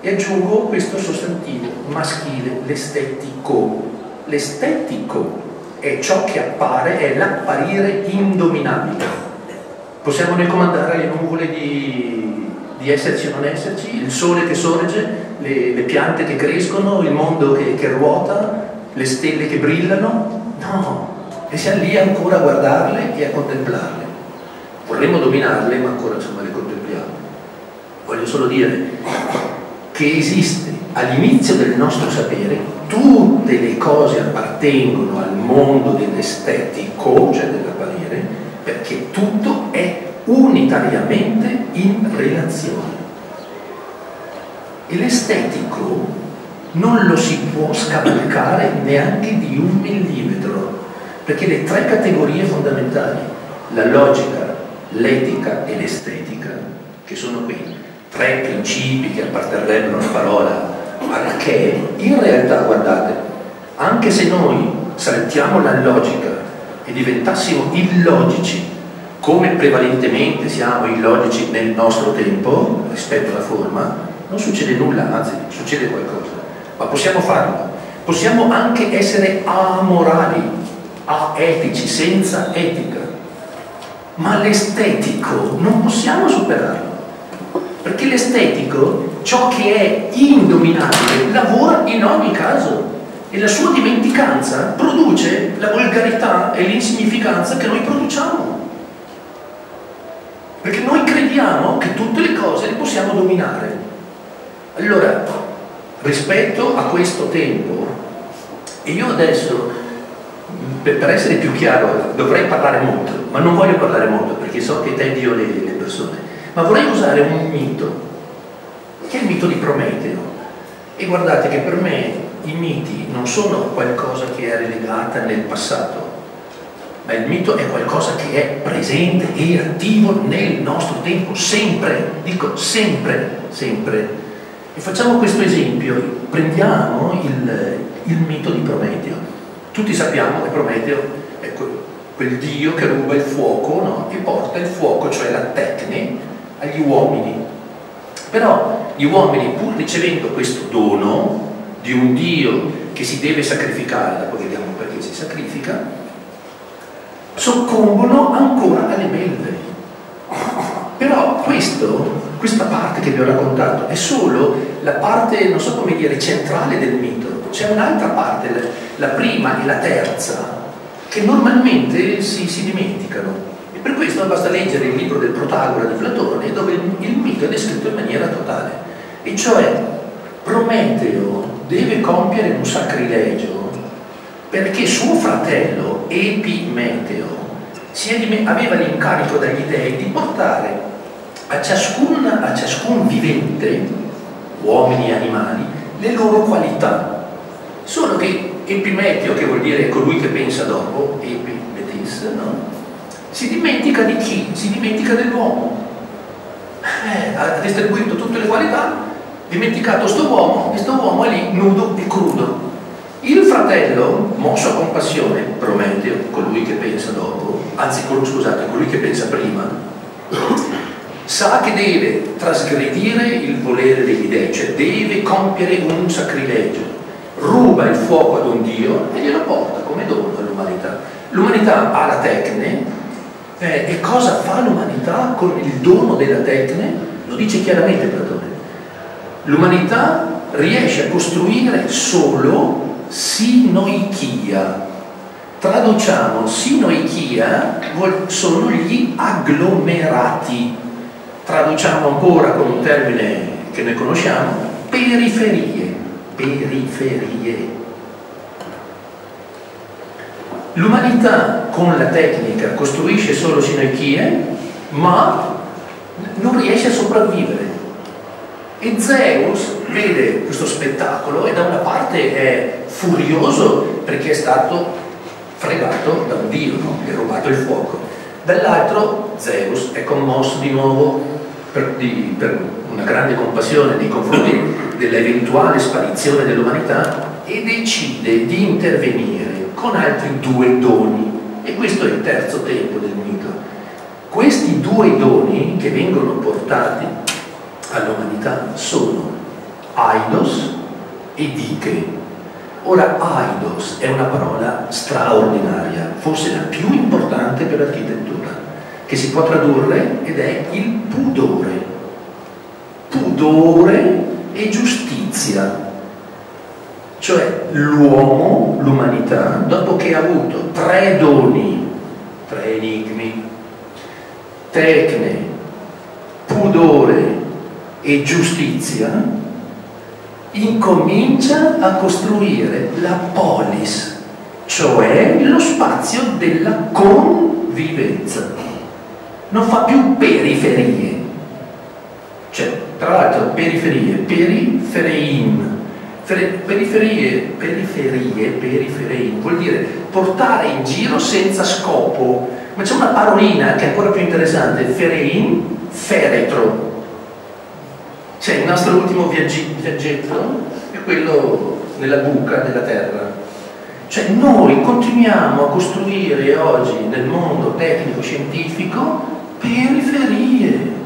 e aggiungo questo sostantivo maschile, l'estetico. L'estetico è ciò che appare, è l'apparire indominabile. Possiamo noi comandare le nuvole di esserci o non esserci, il sole che sorge, le piante che crescono, il mondo che ruota, le stelle che brillano? No, e siamo lì ancora a guardarle e a contemplarle. Vorremmo dominarle, ma ancora le contempliamo. Voglio solo dire che esiste all'inizio del nostro sapere tutte le cose appartengono al mondo dell'estetico, cioè dell'apparire, perché tutto è unitariamente in relazione. E l'estetico non lo si può scavalcare neanche di un millimetro, perché le tre categorie fondamentali, la logica, l'etica e l'estetica, che sono quei tre principi che apparterrebbero alla parola archè, in realtà, guardate, anche se noi saltiamo la logica e diventassimo illogici, come prevalentemente siamo illogici nel nostro tempo rispetto alla forma, non succede nulla, anzi succede qualcosa, ma possiamo farlo. Possiamo anche essere amorali, aetici, senza etica, ma l'estetico non possiamo superarlo, perché l'estetico, ciò che è indominabile, lavora in ogni caso, e la sua dimenticanza produce la volgarità e l'insignificanza che noi produciamo, perché noi crediamo che tutte le cose le possiamo dominare. Allora, rispetto a questo tempo, e io adesso, per essere più chiaro, dovrei parlare molto, ma non voglio parlare molto perché so che tendi io le persone, ma vorrei usare un mito, che è il mito di Prometeo. E guardate che per me i miti non sono qualcosa che è relegata nel passato, ma il mito è qualcosa che è presente e attivo nel nostro tempo, sempre, dico sempre, sempre. E facciamo questo esempio, prendiamo il mito di Prometeo. Tutti sappiamo che Prometeo è quel dio che ruba il fuoco, no? Che porta il fuoco, cioè la tecne, agli uomini. Però gli uomini, pur ricevendo questo dono di un dio che si deve sacrificare, poi vediamo perché si sacrifica, soccombono ancora alle belve. Però questa parte che vi ho raccontato è solo la parte, non so come dire, centrale del mito. C'è un'altra parte, la prima e la terza, che normalmente si dimenticano. E per questo basta leggere il libro del Protagora di Platone, dove il mito è descritto in maniera totale. E cioè, Prometeo deve compiere un sacrilegio perché suo fratello Epimeteo aveva l'incarico dagli dei di portare a ciascun vivente, uomini e animali, le loro qualità. Solo che Epimeteo, che vuol dire colui che pensa dopo, Epimetis, no? Si dimentica di chi? Si dimentica dell'uomo. Ha distribuito tutte le qualità, dimenticato sto uomo, e sto uomo è lì nudo e crudo. Il fratello, mosso a compassione, Prometeo, colui che pensa dopo, anzi, scusate, colui che pensa prima, sa che deve trasgredire il volere degli dei, cioè deve compiere un sacrilegio, ruba il fuoco ad un dio e glielo porta come dono all'umanità. L'umanità ha la tecne, e cosa fa l'umanità con il dono della tecne? Lo dice chiaramente Platone. L'umanità riesce a costruire solo sinoichia. Traduciamo, sinoichia sono gli agglomerati, traduciamo ancora con un termine che noi conosciamo, periferie. L'umanità con la tecnica costruisce solo sinoichie, ma non riesce a sopravvivere. E Zeus vede questo spettacolo e da una parte è furioso perché è stato fregato da un dio, no? Gli è rubato il fuoco. Dall'altro Zeus è commosso di nuovo per una grande compassione nei confronti dell'eventuale sparizione dell'umanità e decide di intervenire con altri due doni. E questo è il terzo tempo del mito. Questi due doni che vengono portati all'umanità sono Aidos e Dike. Ora, Aidos è una parola straordinaria, forse la più importante per l'architettura, che si può tradurre ed è il pudore. Pudore e giustizia. Cioè l'uomo, l'umanità, dopo che ha avuto tre doni, tre enigmi, tecne, pudore e giustizia, incomincia a costruire la polis, cioè lo spazio della convivenza. Non fa più periferie, cioè tra l'altro periferie, periferein, periferein vuol dire portare in giro senza scopo, ma c'è una parolina che è ancora più interessante, ferein, feretro. Cioè il nostro ultimo viaggetto è quello nella buca della terra. Cioè noi continuiamo a costruire oggi nel mondo tecnico-scientifico periferie,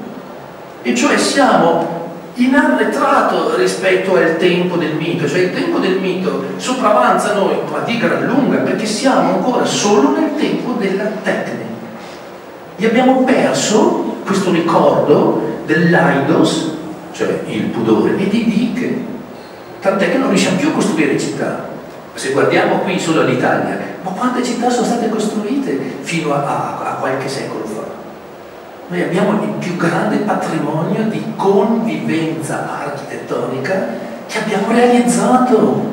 e cioè siamo in arretrato rispetto al tempo del mito, cioè il tempo del mito sopravanza noi, ma di gran lunga, perché siamo ancora solo nel tempo della tecnica. E abbiamo perso questo ricordo dell'aidos, cioè il pudore, e di diche, tant'è che non riusciamo più a costruire città. Se guardiamo qui solo all'Italia, ma quante città sono state costruite fino a qualche secolo fa? Noi abbiamo il più grande patrimonio di convivenza architettonica che abbiamo realizzato,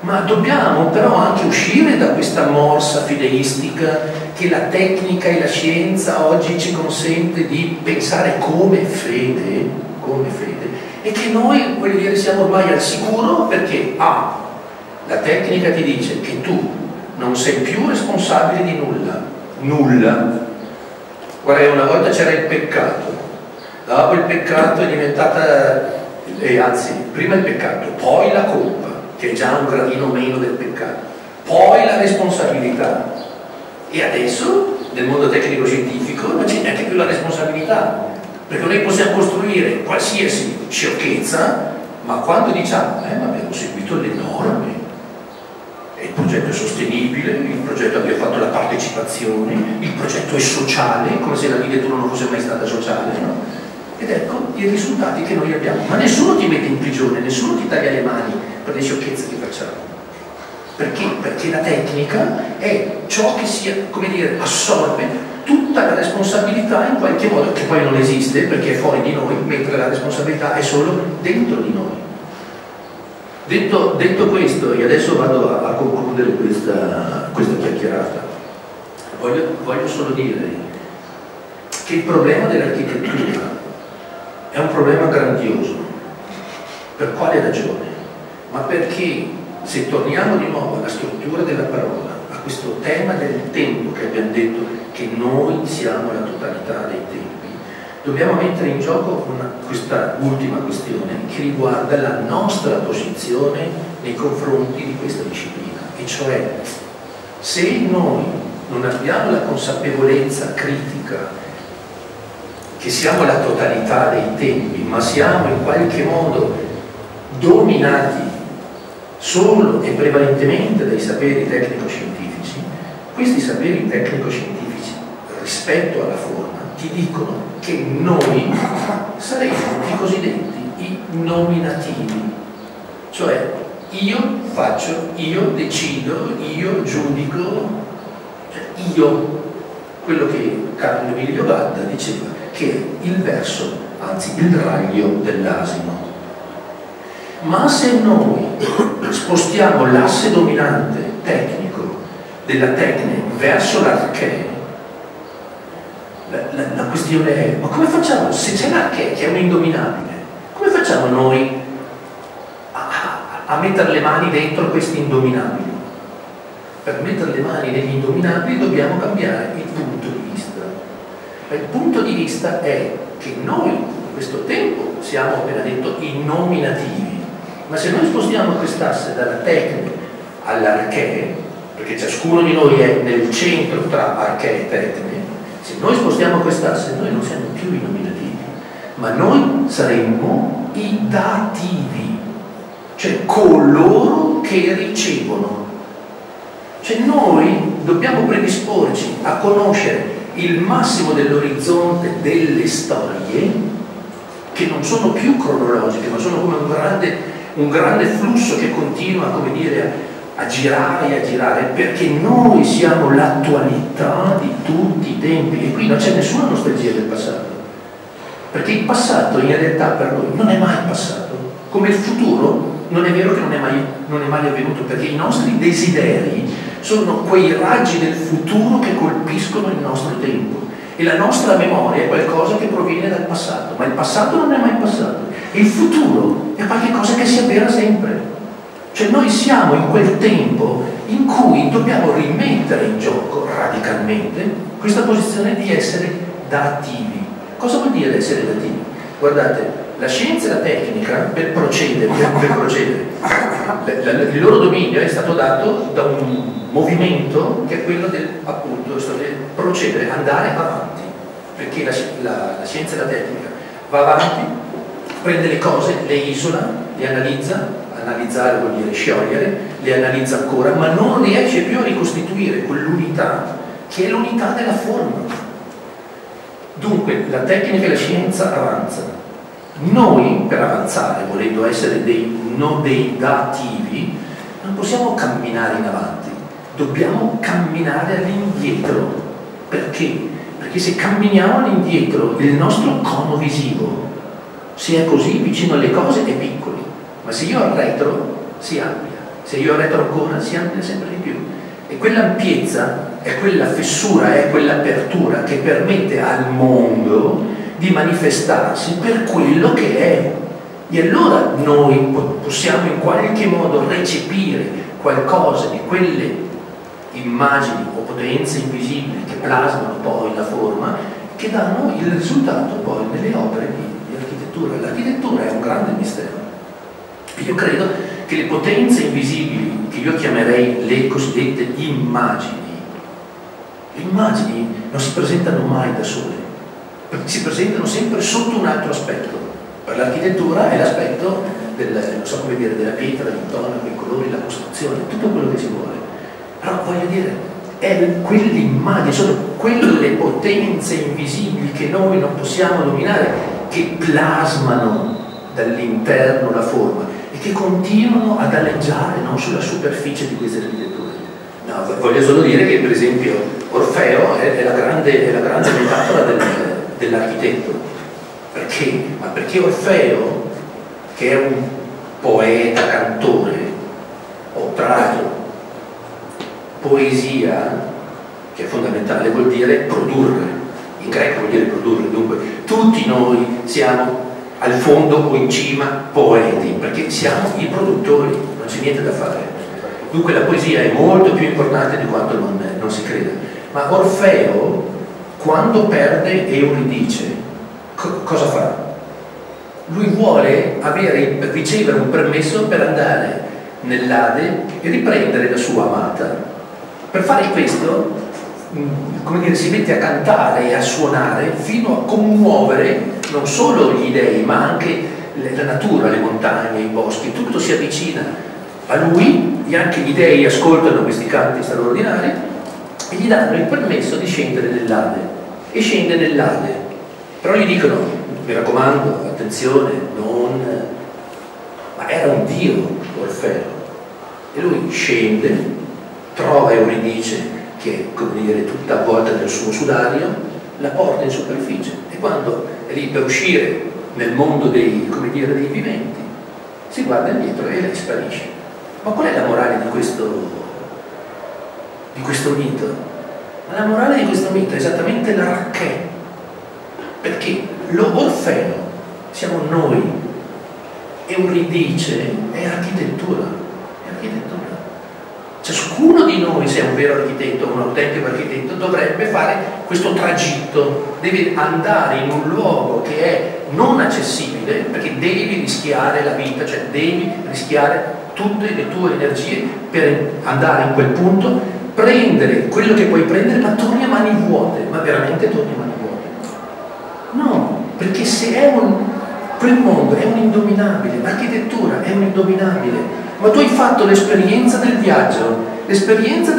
ma dobbiamo però anche uscire da questa morsa fideistica che la tecnica e la scienza oggi ci consente di pensare come fede, e che noi, voglio dire, siamo ormai al sicuro perché la tecnica ti dice che tu non sei più responsabile di nulla, Guarda, una volta c'era il peccato, dopo il peccato è diventata, anzi, prima il peccato, poi la colpa, che è già un gradino meno del peccato, poi la responsabilità, e adesso nel mondo tecnico-scientifico non c'è neanche più la responsabilità, perché noi possiamo costruire qualsiasi sciocchezza, ma quando diciamo, ma abbiamo seguito le norme, il progetto è sostenibile, il progetto abbia fatto la partecipazione, il progetto è sociale, come se l'architettura non fosse mai stata sociale, no? Ed ecco i risultati che noi abbiamo. Ma nessuno ti mette in prigione, nessuno ti taglia le mani per le sciocchezze che facciamo. Perché? Perché la tecnica è ciò che si, come dire, assorbe tutta la responsabilità in qualche modo, che poi non esiste perché è fuori di noi, mentre la responsabilità è solo dentro di noi. Detto questo, e adesso vado a concludere questa chiacchierata, voglio solo dire che il problema dell'architettura è un problema grandioso. Per quale ragione? Ma perché, se torniamo di nuovo alla struttura della parola, a questo tema del tempo che abbiamo detto, che noi siamo la totalità dei tempi, dobbiamo mettere in gioco questa ultima questione che riguarda la nostra posizione nei confronti di questa disciplina, e cioè se noi non abbiamo la consapevolezza critica che siamo la totalità dei tempi, ma siamo in qualche modo dominati solo e prevalentemente dai saperi tecnico-scientifici, questi saperi tecnico-scientifici rispetto alla forma ti dicono che noi saremo i cosiddetti i nominativi, cioè io faccio, io decido, io giudico, cioè io, quello che Carlo Emilio Gadda diceva, che è il verso, anzi il raglio dell'asino. Ma se noi spostiamo l'asse dominante tecnico della tecne verso l'archè, la questione è, ma come facciamo, se c'è l'archè che è un indominabile, come facciamo noi a mettere le mani dentro questi indominabili? Per mettere le mani negli indominabili dobbiamo cambiare il punto di vista. Il punto di vista è che noi in questo tempo siamo, appena detto, i nominativi, ma se noi spostiamo quest'asse dalla tecne all'archè, perché ciascuno di noi è nel centro tra archè e tecne, se noi spostiamo quest'asse noi non siamo più i nominativi, ma noi saremmo i dativi, cioè coloro che ricevono. Cioè noi dobbiamo predisporci a conoscere il massimo dell'orizzonte delle storie, che non sono più cronologiche, ma sono come un grande flusso che continua, come dire, a girare e a girare, perché noi siamo l'attualità di tutti i tempi, e qui non c'è nessuna nostalgia del passato, perché il passato in realtà per noi non è mai passato, come il futuro non è vero che non è mai avvenuto, perché i nostri desideri sono quei raggi del futuro che colpiscono il nostro tempo, e la nostra memoria è qualcosa che proviene dal passato, ma il passato non è mai passato. Il futuro è qualcosa che si avvera sempre, cioè noi siamo in quel tempo in cui dobbiamo rimettere in gioco radicalmente questa posizione di essere dativi. Cosa vuol dire essere dativi? Guardate, la scienza e la tecnica per procedere, il loro dominio è stato dato da un movimento che è quello del, appunto, del procedere, andare avanti, perché la scienza e la tecnica va avanti, prende le cose, le isola, le analizza, analizzare vuol dire sciogliere, le analizza ancora, ma non riesce più a ricostituire quell'unità che è l'unità della forma. Dunque la tecnica e la scienza avanzano. Noi, per avanzare, volendo essere dei dativi, non possiamo camminare in avanti, dobbiamo camminare all'indietro. Perché? Perché se camminiamo all'indietro, il nostro cono visivo, se è così vicino alle cose, è piccolo, ma se io arretro si amplia, se io arretro ancora si amplia sempre di più, e quell'ampiezza è quella fessura, è quell'apertura che permette al mondo di manifestarsi per quello che è. E allora noi possiamo in qualche modo recepire qualcosa di quelle immagini o potenze invisibili che plasmano poi la forma, che danno il risultato poi nelle opere di architettura. L'architettura è un grande mistero. Io credo che le potenze invisibili, che io chiamerei le cosiddette immagini non si presentano mai da sole, si presentano sempre sotto un altro aspetto. Per l'architettura è l'aspetto della pietra, l'intonaco, i colori, la costruzione, tutto quello che si vuole, però voglio dire, è quell'immagine, sono quelle potenze invisibili che noi non possiamo dominare, che plasmano dall'interno la forma e che continuano ad aleggiare sulla superficie di questa architettura. No, voglio solo dire che per esempio Orfeo è la grande metafora dell'architetto. Perché? Ma perché Orfeo, che è un poeta, cantore, ho tratto poesia, che è fondamentale, vuol dire produrre, in greco vuol dire produrre, dunque tutti noi siamo al fondo o in cima poeti, perché siamo i produttori, non c'è niente da fare. Dunque la poesia è molto più importante di quanto non si creda. Ma Orfeo, quando perde Euridice, cosa fa? Lui vuole ricevere un permesso per andare nell'Ade e riprendere la sua amata. Per fare questo, come dire, si mette a cantare e a suonare fino a commuovere non solo gli dei, ma anche la natura, le montagne, i boschi, tutto si avvicina a lui, e anche gli dei ascoltano questi canti straordinari e gli danno il permesso di scendere nell'Ade. E scende nell'Ade, però gli dicono: mi raccomando, attenzione, non... Ma era un dio Orfeo, e lui scende, trova Euridice che è, come dire, tutta avvolta nel suo sudario, la porta in superficie, e quando è lì per uscire nel mondo dei viventi, si guarda indietro e lei sparisce. Ma qual è la morale di questo mito? La morale di questo mito è esattamente la racchè, perché l'Orfeo siamo noi, Euridice è architettura, Ciascuno di noi, se è un vero architetto, un autentico architetto, dovrebbe fare questo tragitto, deve andare in un luogo che è non accessibile, perché devi rischiare la vita, cioè devi rischiare tutte le tue energie per andare in quel punto, prendere quello che puoi prendere, ma torni a mani vuote, ma veramente torni a mani vuote. No, perché se è quel mondo è un indominabile, l'architettura è un indominabile, ma tu hai fatto l'esperienza del viaggio, è l'esperienza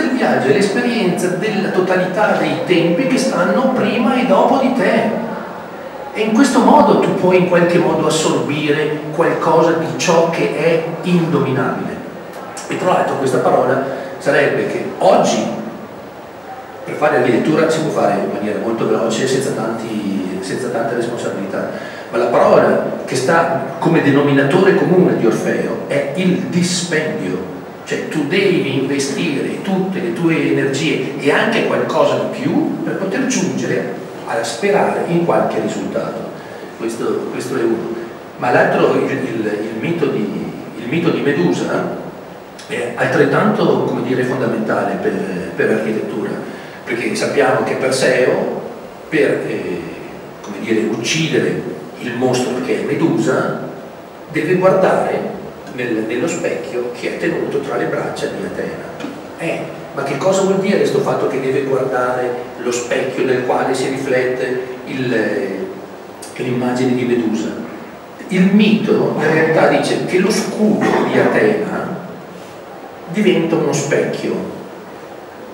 della totalità dei tempi che stanno prima e dopo di te, e in questo modo tu puoi in qualche modo assorbire qualcosa di ciò che è indominabile. E tra l'altro questa parola sarebbe che oggi per fare architettura si può fare in maniera molto veloce, senza tante responsabilità. ma la parola che sta come denominatore comune di Orfeo è il dispendio, cioè tu devi investire tutte le tue energie e anche qualcosa di più per poter giungere a sperare in qualche risultato. Questo è uno. Ma l'altro, il mito di Medusa è altrettanto, come dire, fondamentale per l'architettura, perché sappiamo che Perseo, per come dire, uccidere il mostro che è Medusa, deve guardare nello specchio che è tenuto tra le braccia di Atena. Ma che cosa vuol dire questo fatto che deve guardare lo specchio nel quale si riflette l'immagine di Medusa? Il mito in realtà dice che lo scudo di Atena diventa uno specchio,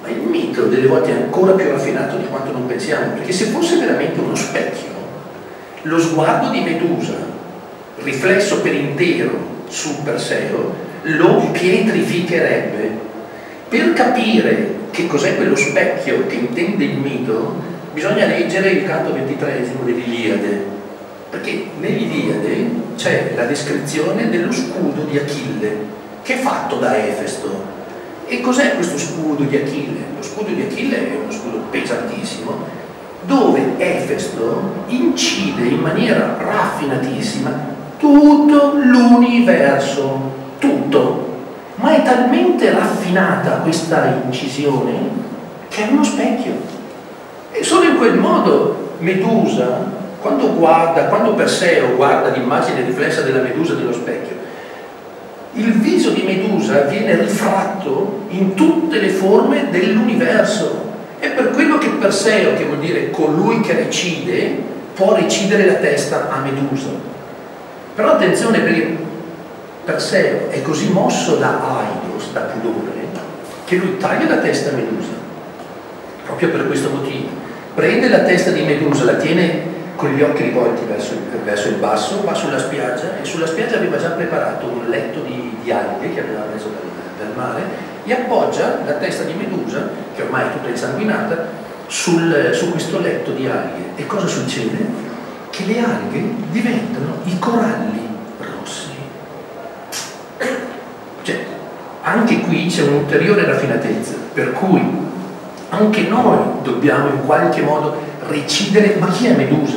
ma il mito delle volte è ancora più raffinato di quanto non pensiamo, perché se fosse veramente uno specchio, lo sguardo di Medusa, riflesso per intero su Perseo, lo pietrificherebbe. Per capire che cos'è quello specchio che intende il mito, bisogna leggere il canto 23° dell'Iliade, perché nell'Iliade c'è la descrizione dello scudo di Achille, che è fatto da Efesto. E cos'è questo scudo di Achille? Lo scudo di Achille è uno scudo pesantissimo, dove Efesto incide in maniera raffinatissima tutto l'universo, tutto. Ma è talmente raffinata questa incisione che è uno specchio. E solo in quel modo Medusa, quando Perseo guarda l'immagine riflessa della Medusa dello specchio, il viso di Medusa viene rifratto in tutte le forme dell'universo. È per quello che Perseo, che vuol dire colui che recide, può recidere la testa a Medusa. Però attenzione, perché Perseo è così mosso da aidos, da pudore, che lui taglia la testa a Medusa, proprio per questo motivo. Prende la testa di Medusa, la tiene con gli occhi rivolti verso il basso, va sulla spiaggia, e sulla spiaggia aveva già preparato un letto di alghe che aveva preso dal mare, e appoggia la testa di Medusa, che ormai è tutta insanguinata, su questo letto di alghe. E cosa succede? Che le alghe diventano i coralli rossi. Cioè, anche qui c'è un'ulteriore raffinatezza, per cui anche noi dobbiamo in qualche modo recidere. Ma chi è Medusa?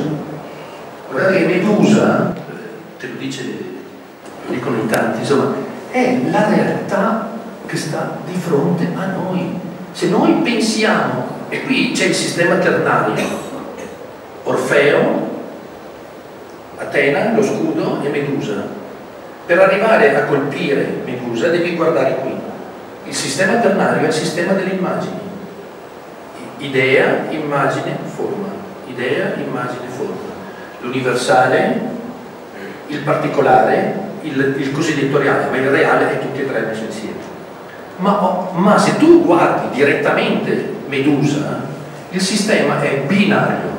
Guardate che Medusa, te lo dice, lo dicono in tanti, insomma, è la realtà che sta di fronte a noi. Se noi pensiamo, e qui c'è il sistema ternario, Orfeo, Atena, lo scudo e Medusa. Per arrivare a colpire Medusa devi guardare qui. Il sistema ternario è il sistema delle immagini. Idea, immagine, forma. Idea, immagine, forma. L'universale, il particolare, il cosiddetto reale, ma il reale è tutti e tre messi insieme. Ma se tu guardi direttamente Medusa, il sistema è binario.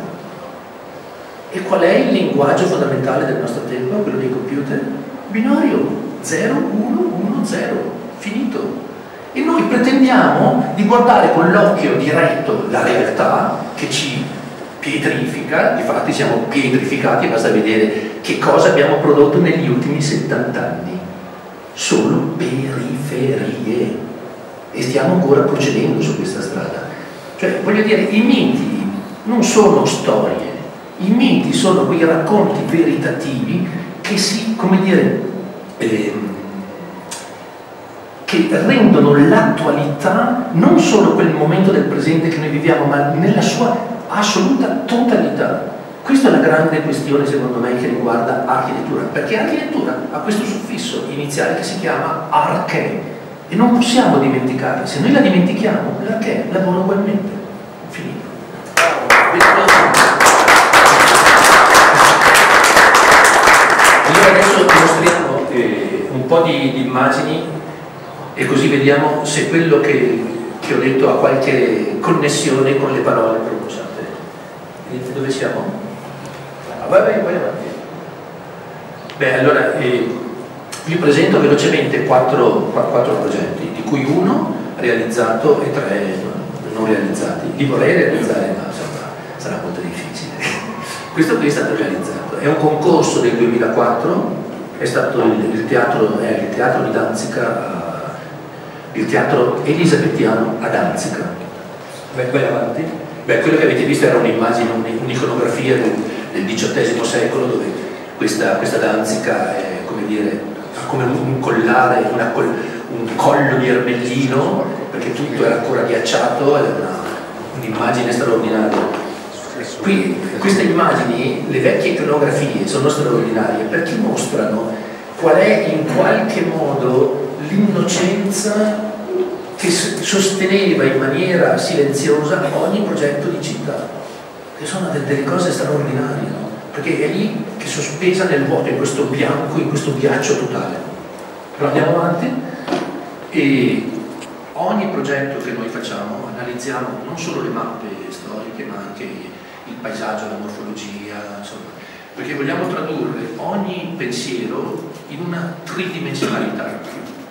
E qual è il linguaggio fondamentale del nostro tempo, quello dei computer? Binario, 0, 1, 1, 0, finito. E noi pretendiamo di guardare con l'occhio diretto la realtà che ci pietrifica, infatti siamo pietrificati, basta vedere che cosa abbiamo prodotto negli ultimi 70 anni. Solo periferie. E stiamo ancora procedendo su questa strada. Cioè, voglio dire, i miti non sono storie. I miti sono quei racconti veritativi che che rendono l'attualità non solo quel momento del presente che noi viviamo, ma nella sua assoluta totalità. Questa è la grande questione, secondo me, che riguarda architettura, perché architettura ha questo suffisso iniziale che si chiama arche, e non possiamo dimenticarla. Se noi la dimentichiamo, l'arche lavora ugualmente. Finito. Un po' di immagini, e così vediamo se quello che ho detto ha qualche connessione con le parole pronunciate. Dove siamo? Vai avanti. Beh, allora vi presento velocemente quattro progetti, di cui uno realizzato e tre non realizzati. Li vorrei realizzare, ma sarà molto difficile. Questo qui è stato realizzato. è un concorso del 2004, è stato il teatro di Danzica, il teatro elisabettiano a Danzica. Vai avanti. Beh, quello che avete visto era un'immagine, un'iconografia del XVIII secolo, dove questa Danzica è, come dire, come un collare, un collo di ermellino, perché tutto era ancora ghiacciato, è un'immagine straordinaria. Queste immagini, le vecchie iconografie, sono straordinarie perché mostrano qual è in qualche modo l'innocenza che sosteneva in maniera silenziosa ogni progetto di città, che sono delle cose straordinarie, no? Perché è lì che è sospesa nel vuoto, in questo bianco, in questo ghiaccio totale. Però andiamo avanti, e ogni progetto che noi facciamo analizziamo non solo le mappe storiche, ma anche il paesaggio, la morfologia, insomma, perché vogliamo tradurre ogni pensiero in una tridimensionalità,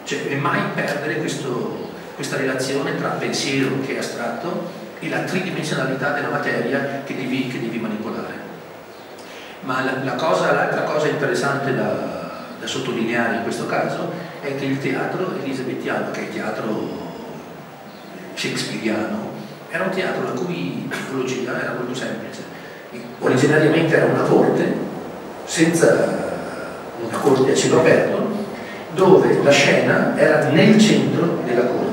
cioè e mai perdere questa relazione tra pensiero che è astratto e la tridimensionalità della materia che devi manipolare. Ma l'altra cosa interessante da sottolineare in questo caso è che il teatro elisabettiano, che è il teatro shakespeariano, era un teatro la cui tipologia era molto semplice. Originariamente era una corte, senza una corte a cielo aperto, dove la scena era nel centro della corte.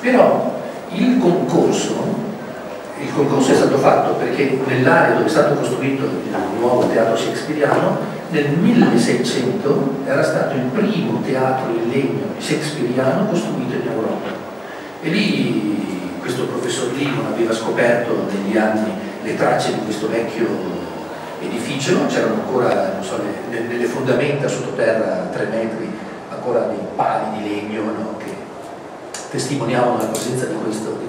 Però il concorso è stato fatto perché nell'area dove è stato costruito il nuovo teatro shakespeariano, nel 1600 era stato il primo teatro in legno shakespeariano costruito in Europa. E lì questo professor Lino aveva scoperto negli anni le tracce di questo vecchio edificio, c'erano ancora, non so, nelle fondamenta sottoterra 3 metri, ancora dei pali di legno, no? Che testimoniavano la presenza di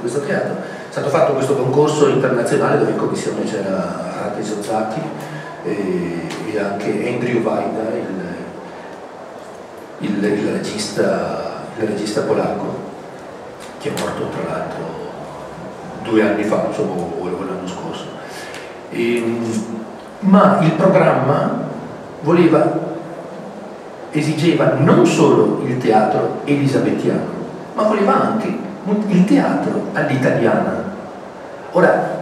questo teatro. È stato fatto questo concorso internazionale dove in commissione c'era Arate Zozzacchi e anche Andrew Wajda, il regista polacco, che è morto tra l'altro 2 anni fa, insomma, o l'anno scorso. Ma il programma esigeva non solo il teatro elisabettiano, ma voleva anche il teatro all'italiana. Ora,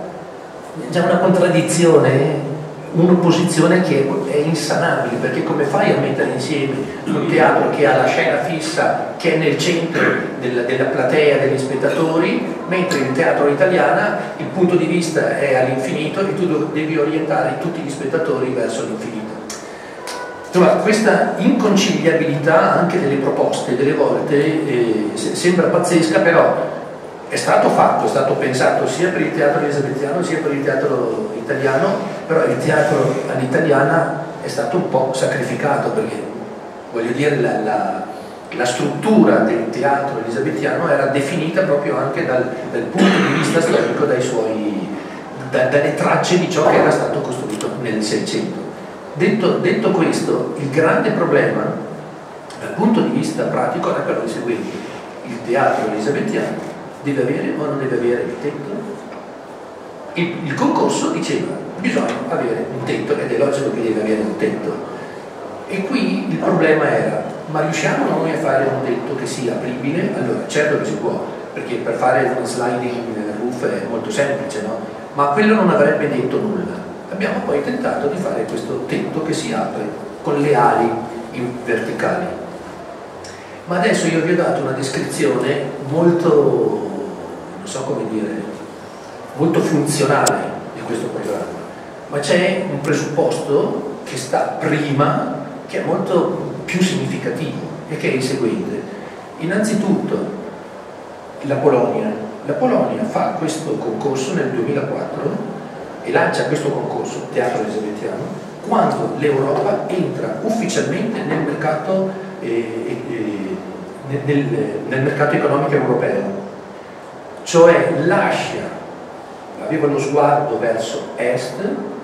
è già una contraddizione, un'opposizione che è insanabile, perché come fai a mettere insieme un teatro che ha la scena fissa, che è nel centro della platea degli spettatori, mentre il teatro italiano il punto di vista è all'infinito e tu devi orientare tutti gli spettatori verso l'infinito. Insomma, questa inconciliabilità anche delle proposte delle volte sembra pazzesca, però è stato fatto, è stato pensato sia per il teatro elisabettiano sia per il teatro italiano, però il teatro all'italiana è stato un po' sacrificato, perché voglio dire la struttura del teatro elisabettiano era definita proprio anche dal punto di vista storico, dalle tracce di ciò che era stato costruito nel Seicento. Detto questo, il grande problema dal punto di vista pratico era però il seguente: il teatro elisabettiano deve avere o non deve avere il tetto? Il concorso diceva bisogna avere un tetto, ed è logico che deve avere un tetto. E qui il problema era: ma riusciamo noi a fare un tetto che sia apribile? Allora, certo che si può, perché per fare un sliding roof è molto semplice, no? Ma quello non avrebbe detto nulla. Abbiamo poi tentato di fare questo tetto che si apre con le ali verticali. Ma adesso io vi ho dato una descrizione molto, non so come dire, molto funzionale di questo programma, ma c'è un presupposto che sta prima, che è molto più significativo, e che è il seguente. Innanzitutto la Polonia fa questo concorso nel 2004 e lancia questo concorso teatro elisabettiano quando l'Europa entra ufficialmente nel mercato economico europeo, cioè aveva lo sguardo verso est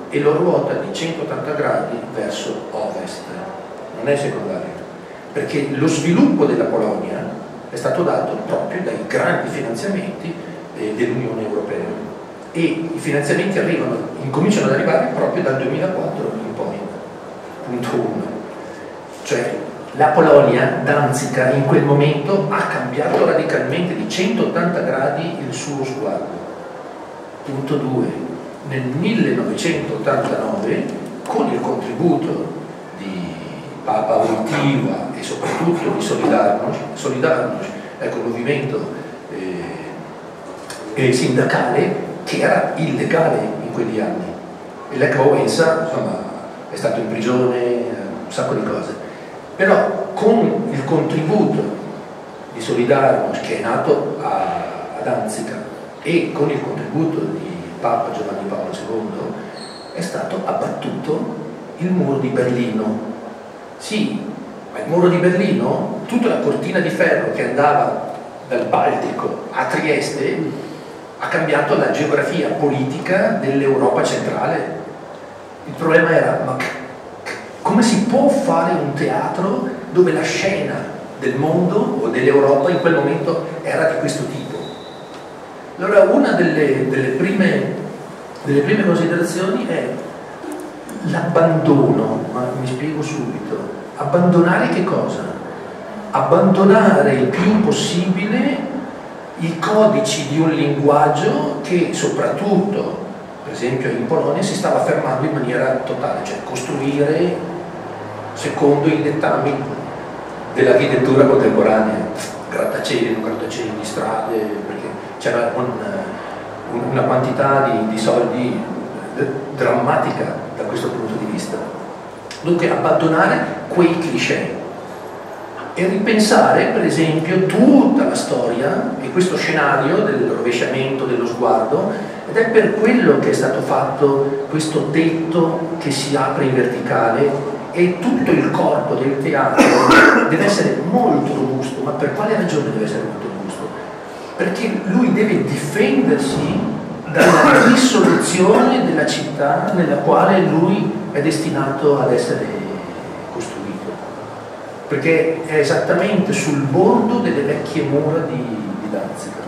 e lo ruota di 180 gradi verso ovest. Non è secondario, perché lo sviluppo della Polonia è stato dato proprio dai grandi finanziamenti dell'Unione Europea. e i finanziamenti incominciano ad arrivare proprio dal 2004 in poi, punto 1. Cioè la Polonia, Danzica, in quel momento ha cambiato radicalmente di 180 gradi il suo sguardo. Punto 2. Nel 1989, con il contributo di Papa Wojtyła e soprattutto di Solidarność, ecco, il movimento sindacale che era illegale in quegli anni, e Lech Wałęsa, insomma, è stato in prigione, un sacco di cose, però con il contributo di Solidarność, che è nato a Danzica, e con il contributo di Papa Giovanni Paolo II è stato abbattuto il muro di Berlino. Sì, ma il muro di Berlino, tutta la cortina di ferro che andava dal Baltico a Trieste, ha cambiato la geografia politica dell'Europa centrale. Il problema era, ma come si può fare un teatro dove la scena del mondo o dell'Europa in quel momento era di questo tipo? Allora una delle prime considerazioni è l'abbandono, ma mi spiego subito. Abbandonare che cosa? Abbandonare il più possibile i codici di un linguaggio che soprattutto, per esempio in Polonia, si stava affermando in maniera totale, cioè costruire secondo i dettami dell'architettura contemporanea, grattacieli, non grattacieli, strade, perché c'era una quantità di soldi drammatica da questo punto di vista. Dunque abbandonare quei cliché e ripensare per esempio tutta la storia e questo scenario del rovesciamento dello sguardo, ed è per quello che è stato fatto questo tetto che si apre in verticale e tutto il corpo del teatro deve essere molto robusto. Ma per quale ragione deve essere molto robusto? Perché lui deve difendersi dalla dissoluzione della città nella quale lui è destinato ad essere, perché è esattamente sul bordo delle vecchie mura di Danzica.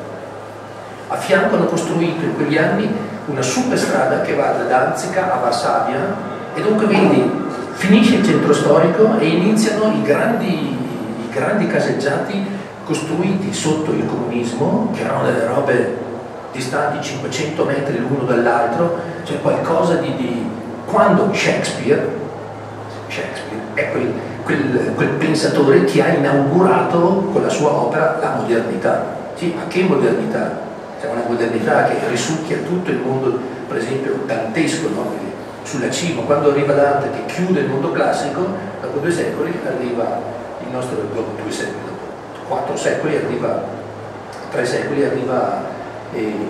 A fianco hanno costruito in quegli anni una superstrada che va da Danzica a Varsavia, e dunque quindi finisce il centro storico e iniziano i grandi caseggiati costruiti sotto il comunismo, che erano delle robe distanti 500 metri l'uno dall'altro, cioè qualcosa di... Quando Shakespeare è quel pensatore che ha inaugurato con la sua opera la modernità. Sì, ma che modernità? Cioè una modernità che risucchia tutto il mondo, per esempio dantesco, no? Sulla cima, quando arriva Dante che chiude il mondo classico, dopo 2 secoli arriva il nostro, dopo 2 secoli, dopo 4 secoli arriva, 3 secoli arriva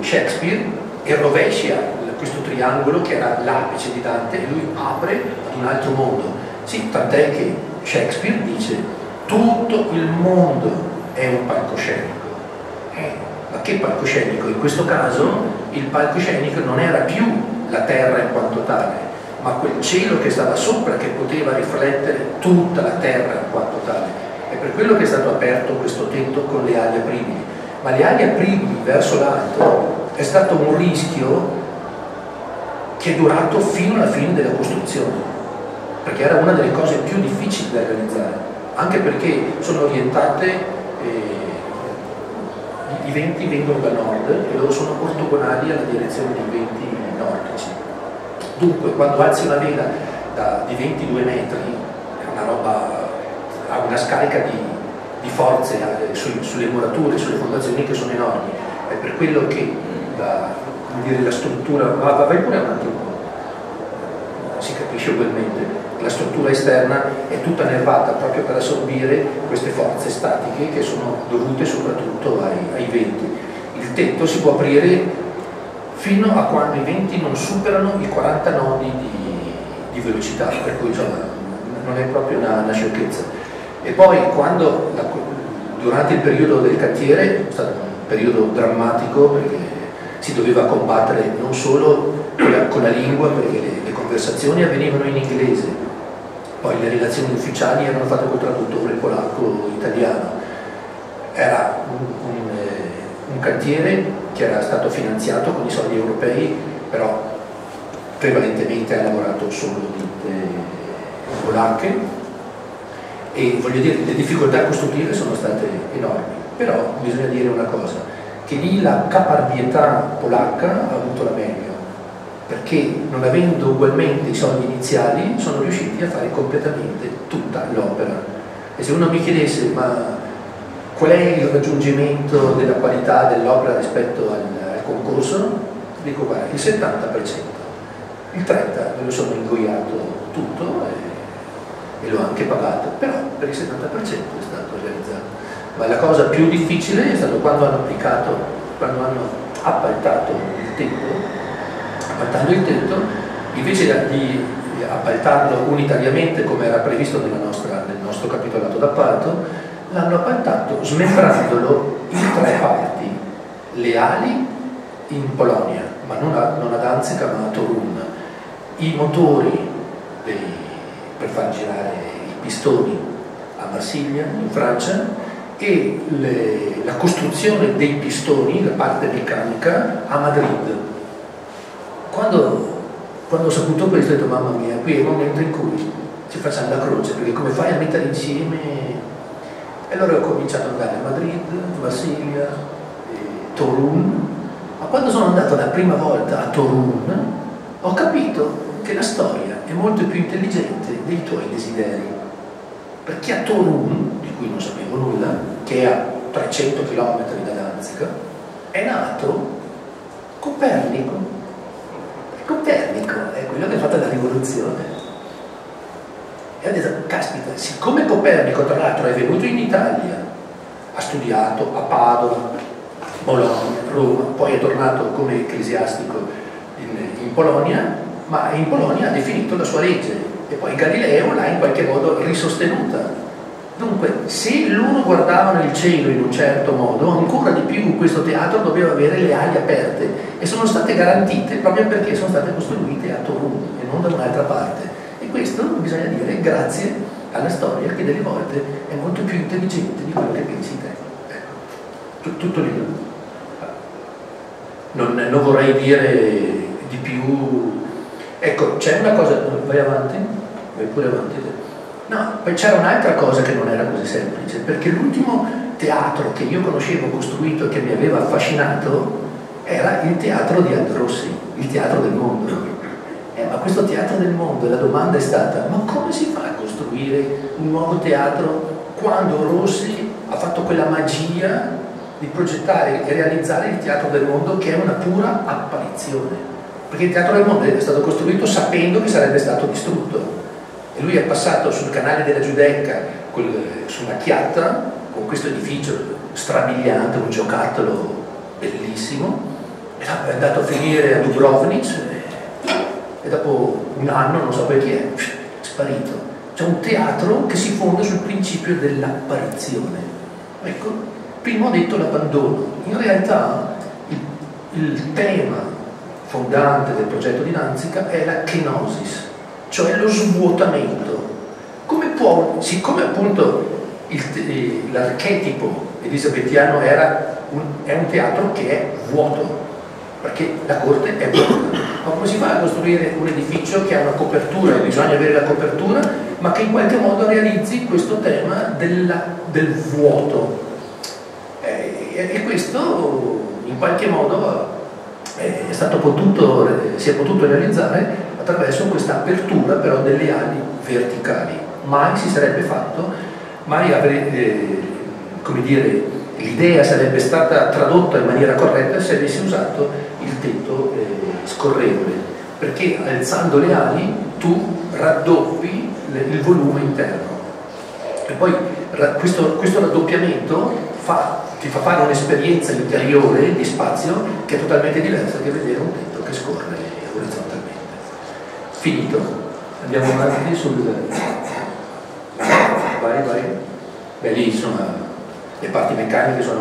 Shakespeare e rovescia questo triangolo che era l'apice di Dante, e lui apre ad un altro mondo. Sì, tant'è che Shakespeare dice tutto il mondo è un palcoscenico. Ma che palcoscenico? In questo caso il palcoscenico non era più la terra in quanto tale, ma quel cielo che stava sopra, che poteva riflettere tutta la terra in quanto tale. È per quello che è stato aperto questo tetto con le ali apribili. Ma le ali apribili verso l'alto è stato un rischio che è durato fino alla fine della costruzione, perché era una delle cose più difficili da realizzare, anche perché sono orientate, i venti vengono da nord e loro sono ortogonali alla direzione dei venti nordici. Dunque quando alzi una vela di 22 metri è una roba, ha una scarica di forze sulle murature, sulle fondazioni che sono enormi. È per quello che la struttura, vai pure avanti un po', si capisce ugualmente. La struttura esterna è tutta nervata proprio per assorbire queste forze statiche che sono dovute soprattutto ai venti. Il tetto si può aprire fino a quando i venti non superano i 40 nodi di velocità, per cui insomma non è proprio una sciocchezza. E poi quando durante il periodo del cantiere, è stato un periodo drammatico perché si doveva combattere non solo con la lingua, perché le conversazioni avvenivano in inglese, poi le relazioni ufficiali erano fatte col traduttore polacco-italiano. Era un cantiere che era stato finanziato con i soldi europei, però prevalentemente ha lavorato solo ditte polacche, e voglio dire, le difficoltà a costruire sono state enormi. Però bisogna dire una cosa, che lì la caparbietà polacca ha avuto la meglio, perché non avendo ugualmente i soldi iniziali sono riusciti a fare completamente tutta l'opera. E se uno mi chiedesse ma qual è il raggiungimento della qualità dell'opera rispetto al concorso, dico guarda, il 70%, il 30% me lo sono ingoiato tutto e l'ho anche pagato, però per il 70% è stato realizzato. Ma la cosa più difficile è stata quando hanno appaltato il tempo. Appaltando il tetto, invece di appaltarlo unitariamente come era previsto nel nostro capitolato d'appalto, l'hanno appaltato smembrandolo in 3 parti: le ali in Polonia, ma non ad Danzica ma a Torun, i motori per far girare i pistoni a Marsiglia in Francia, e la costruzione dei pistoni, la parte meccanica, a Madrid. Quando ho saputo questo ho detto mamma mia, qui è il momento in cui ci facciamo la croce, perché come fai a mettere insieme? E allora ho cominciato ad andare a Madrid, Marsiglia, Torun, ma quando sono andato la prima volta a Torun ho capito che la storia è molto più intelligente dei tuoi desideri, perché a Torun, di cui non sapevo nulla, che è a 300 km da Danzica, è nato Copernico. Copernico è quello che ha fatto la rivoluzione, e ha detto caspita, siccome Copernico tra l'altro è venuto in Italia, ha studiato a Padova, Bologna, Roma, poi è tornato come ecclesiastico in Polonia, ma in Polonia ha definito la sua legge e poi Galileo l'ha in qualche modo risostenuta. Dunque, se loro guardavano il cielo in un certo modo, ancora di più questo teatro doveva avere le ali aperte, e sono state garantite proprio perché sono state costruite a Torun e non da un'altra parte. E questo, bisogna dire, grazie alla storia, che delle volte è molto più intelligente di quello che pensi te. Ecco, tutto lì. Non vorrei dire di più. Ecco, c'è una cosa, vai avanti, vai pure avanti te. No, poi c'era un'altra cosa che non era così semplice, perché l'ultimo teatro che io conoscevo costruito e che mi aveva affascinato era il teatro di Androssi, il teatro del mondo. Ma questo teatro del mondo, la domanda è stata, ma come si fa a costruire un nuovo teatro quando Rossi ha fatto quella magia di progettare e realizzare il teatro del mondo, che è una pura apparizione? Perché il teatro del mondo è stato costruito sapendo che sarebbe stato distrutto. E lui è passato sul canale della Giudecca su una chiatta con questo edificio strabiliante, un giocattolo bellissimo, è andato a finire a Dubrovnik e dopo un anno, non so poi chi è, sparito. C'è un teatro che si fonda sul principio dell'apparizione. Ecco, prima ho detto l'abbandono. In realtà il tema fondante del progetto di Danzica è la kenosis, cioè lo svuotamento. Siccome appunto l'archetipo elisabettiano è un teatro che è vuoto, perché la corte è vuota, ma come si fa a costruire un edificio che ha una copertura, bisogna avere la copertura, ma che in qualche modo realizzi questo tema del vuoto? E questo in qualche modo si è potuto realizzare attraverso questa apertura però delle ali verticali. Mai si sarebbe fatto, mai come dire, l'idea sarebbe stata tradotta in maniera corretta se avessi usato il tetto scorrevole, perché alzando le ali tu raddoppi il volume interno, e poi questo raddoppiamento ti fa fare un'esperienza interiore di spazio che è totalmente diversa che vedere un tetto che scorre orizzontalmente. Finito, andiamo avanti vai. Beh, lì insomma le parti meccaniche sono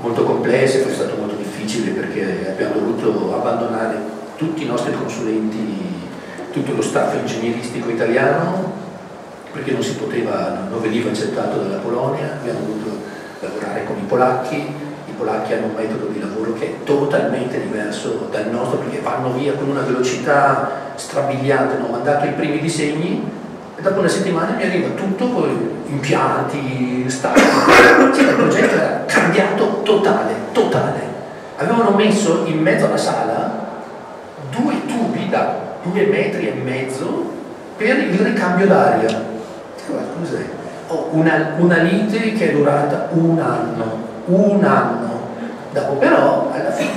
molto complesse, è stato molto difficile perché abbiamo dovuto abbandonare tutti i nostri consulenti, tutto lo staff ingegneristico italiano, perché non veniva accettato dalla Polonia. Abbiamo dovuto lavorare con i polacchi polacchi hanno un metodo di lavoro che è totalmente diverso dal nostro, perché vanno via con una velocità strabiliante. Ho mandato i primi disegni e dopo una settimana mi arriva tutto con impianti, stacchi. Cioè, il progetto era cambiato totale. Avevano messo in mezzo alla sala due tubi da 2,5 metri per il ricambio d'aria. Guarda, cos'è? Ho una lite che è durata un anno. Dopo però alla fine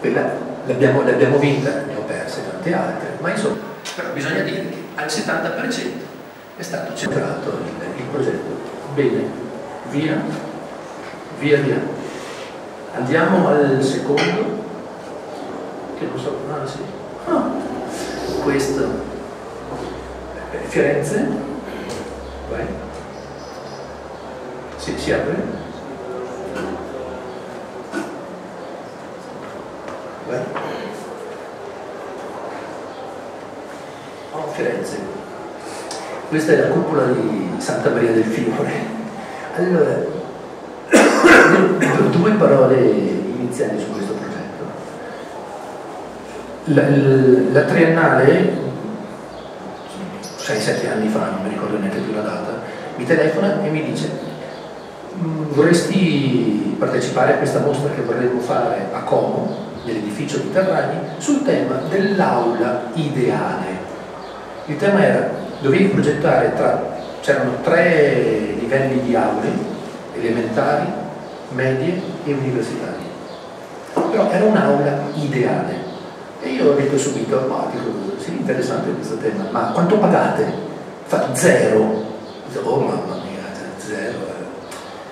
quella l'abbiamo vinta, ne ho perse tante altre, ma insomma, però bisogna dire che al 70% è stato centrato il progetto. Bene, via. Andiamo al secondo, che non so, questo Firenze. Vai. Si apre. Firenze. Questa è la cupola di Santa Maria del Fiore. Allora, due parole iniziali su questo progetto. La triennale, 6-7 anni fa, non mi ricordo neanche più la data, mi telefona e mi dice: vorresti partecipare a questa mostra che vorremmo fare a Como, nell'edificio di Terrani, sul tema dell'aula ideale. Il tema era, dovevi progettare c'erano 3 livelli di aule, elementari, medie e universitarie. Però era un'aula ideale. E io ho detto subito: ma dico, sì, interessante questo tema, ma quanto pagate? Fa zero. Dico, oh mamma mia, zero.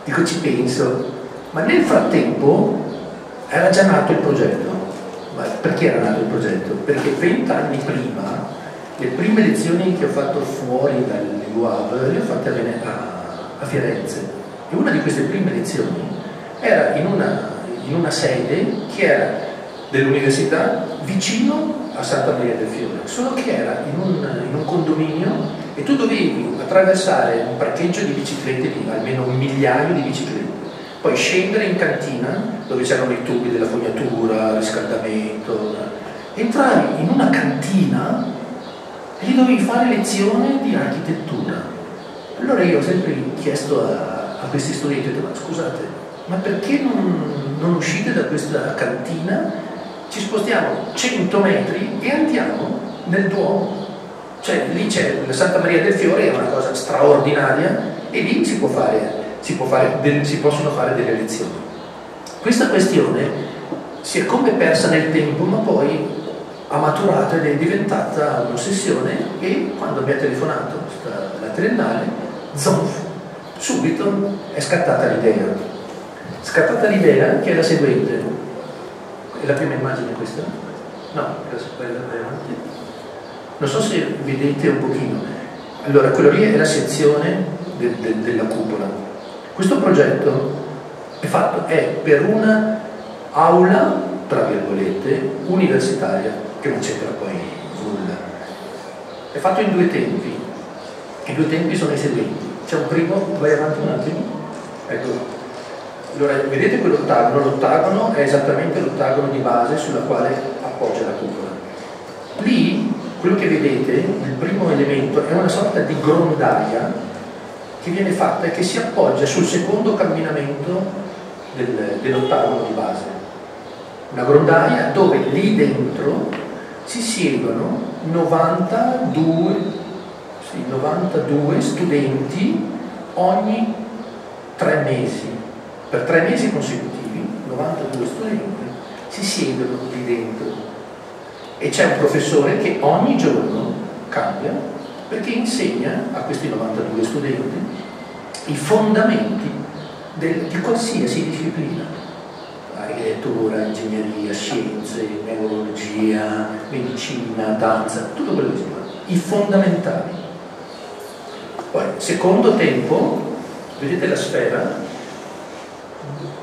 Dico, ci penso. Ma nel frattempo era già nato il progetto. Ma perché era nato il progetto? Perché 20 anni prima, le prime lezioni che ho fatto fuori dall'UAV le ho fatte a Firenze, e una di queste prime lezioni era in una sede che era dell'università vicino a Santa Maria del Fiore, solo che era in un condominio e tu dovevi attraversare un parcheggio di biciclette lì, almeno un migliaio di biciclette, poi scendere in cantina dove c'erano i tubi della fognatura, riscaldamento, entravi in una cantina e gli dovevi fare lezione di architettura. Allora io ho sempre chiesto a questi studenti: ho detto, ma scusate, ma perché non uscite da questa cantina, ci spostiamo 100 metri e andiamo nel Duomo? Cioè lì c'è la Santa Maria del Fiore, è una cosa straordinaria, e lì si possono fare delle lezioni. Questa questione si è come persa nel tempo, ma poi ha maturato ed è diventata un'ossessione, e quando mi ha telefonato la triennale, zonf, subito è scattata l'idea che è la seguente. È la prima immagine questa? No, quella è avanti. Non so se vedete un pochino. Allora, quello lì è la sezione della cupola. Questo progetto è per una aula, tra virgolette, universitaria, che non c'entra poi nulla. È fatto in 2 tempi. I 2 tempi sono i seguenti. C'è un primo, vai avanti un attimo, ecco. Allora, vedete quell'ottagono? L'ottagono è esattamente l'ottagono di base sulla quale appoggia la cupola. Lì, quello che vedete, il primo elemento, è una sorta di grondaia che viene fatta e che si appoggia sul secondo camminamento dell'ottagono di base. Una grondaia dove lì dentro si siedono 92 studenti ogni 3 mesi, per 3 mesi consecutivi 92 studenti si siedono lì dentro, e c'è un professore che ogni giorno cambia, perché insegna a questi 92 studenti i fondamenti di qualsiasi disciplina: architettura, ingegneria, scienze, neurologia, medicina, danza, tutto quello che si fa, i fondamentali. Poi, secondo tempo, vedete la sfera?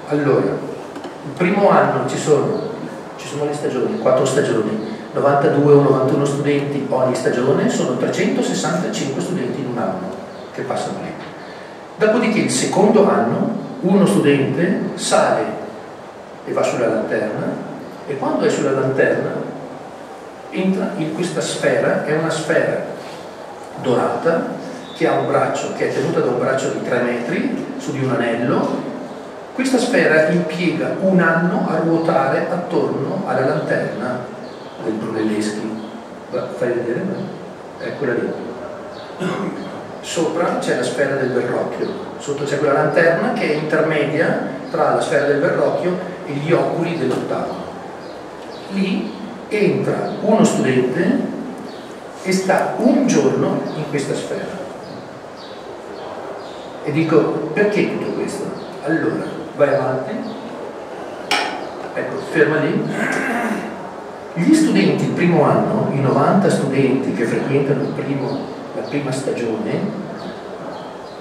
Allora, il primo anno ci sono le stagioni, 4 stagioni, 92 o 91 studenti ogni stagione, sono 365 studenti in un anno che passano lì. Dopodiché il secondo anno uno studente sale e va sulla lanterna, e quando è sulla lanterna entra in questa sfera, è una sfera dorata che ha un braccio, che è tenuta da un braccio di 3 metri su di un anello. Questa sfera impiega un anno a ruotare attorno alla lanterna del Brunelleschi. Fai vedere? Eccola lì. Sopra c'è la sfera del Verrocchio, sotto c'è quella lanterna che è intermedia tra la sfera del Verrocchio e gli oculi dell'ottavo. Lì entra uno studente e sta un giorno in questa sfera. E dico, perché tutto questo? Allora, vai avanti, ecco, ferma lì. Gli studenti il primo anno, i 90 studenti che frequentano la prima stagione,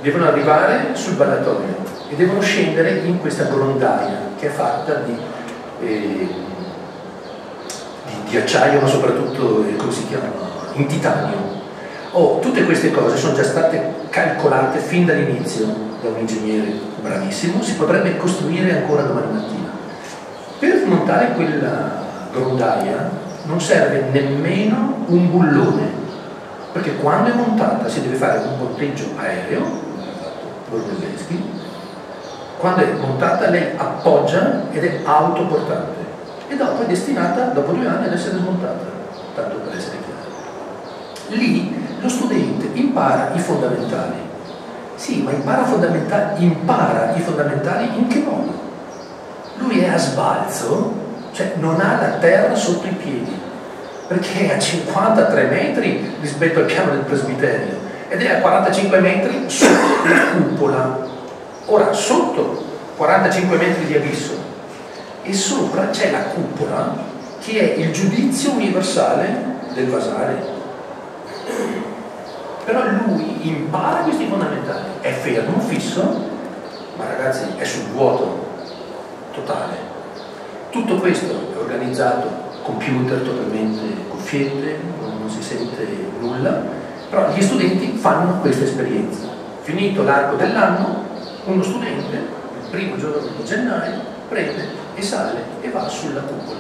devono arrivare sul ballatoio e devono scendere in questa grondaia che è fatta di acciaio, ma soprattutto, come si chiama, in titanio. Tutte queste cose sono già state calcolate fin dall'inizio da un ingegnere bravissimo. Si potrebbe costruire ancora domani mattina. Per montare quella grondaia non serve nemmeno un bullone, perché quando è montata si deve fare un ponteggio aereo, come ha fatto Brunelleschi. Quando è montata lei appoggia ed è autoportante, e dopo è destinata, dopo 2 anni, ad essere smontata, tanto per essere chiaro. Lì lo studente impara i fondamentali. Sì, ma impara i fondamentali in che modo? Lui è a sbalzo, cioè non ha la terra sotto i piedi, perché è a 53 metri rispetto al piano del presbiterio ed è a 45 metri sotto la cupola. Ora, sotto 45 metri di abisso, e sopra c'è la cupola che è il giudizio universale del Vasari. Però lui impara questi fondamentali, è fermo, fisso, ma ragazzi è sul vuoto totale. Tutto questo è organizzato, computer totalmente, cuffiette, non si sente nulla, però gli studenti fanno questa esperienza. Finito l'arco dell'anno, uno studente, il primo giorno di gennaio, prende e sale e va sulla cupola.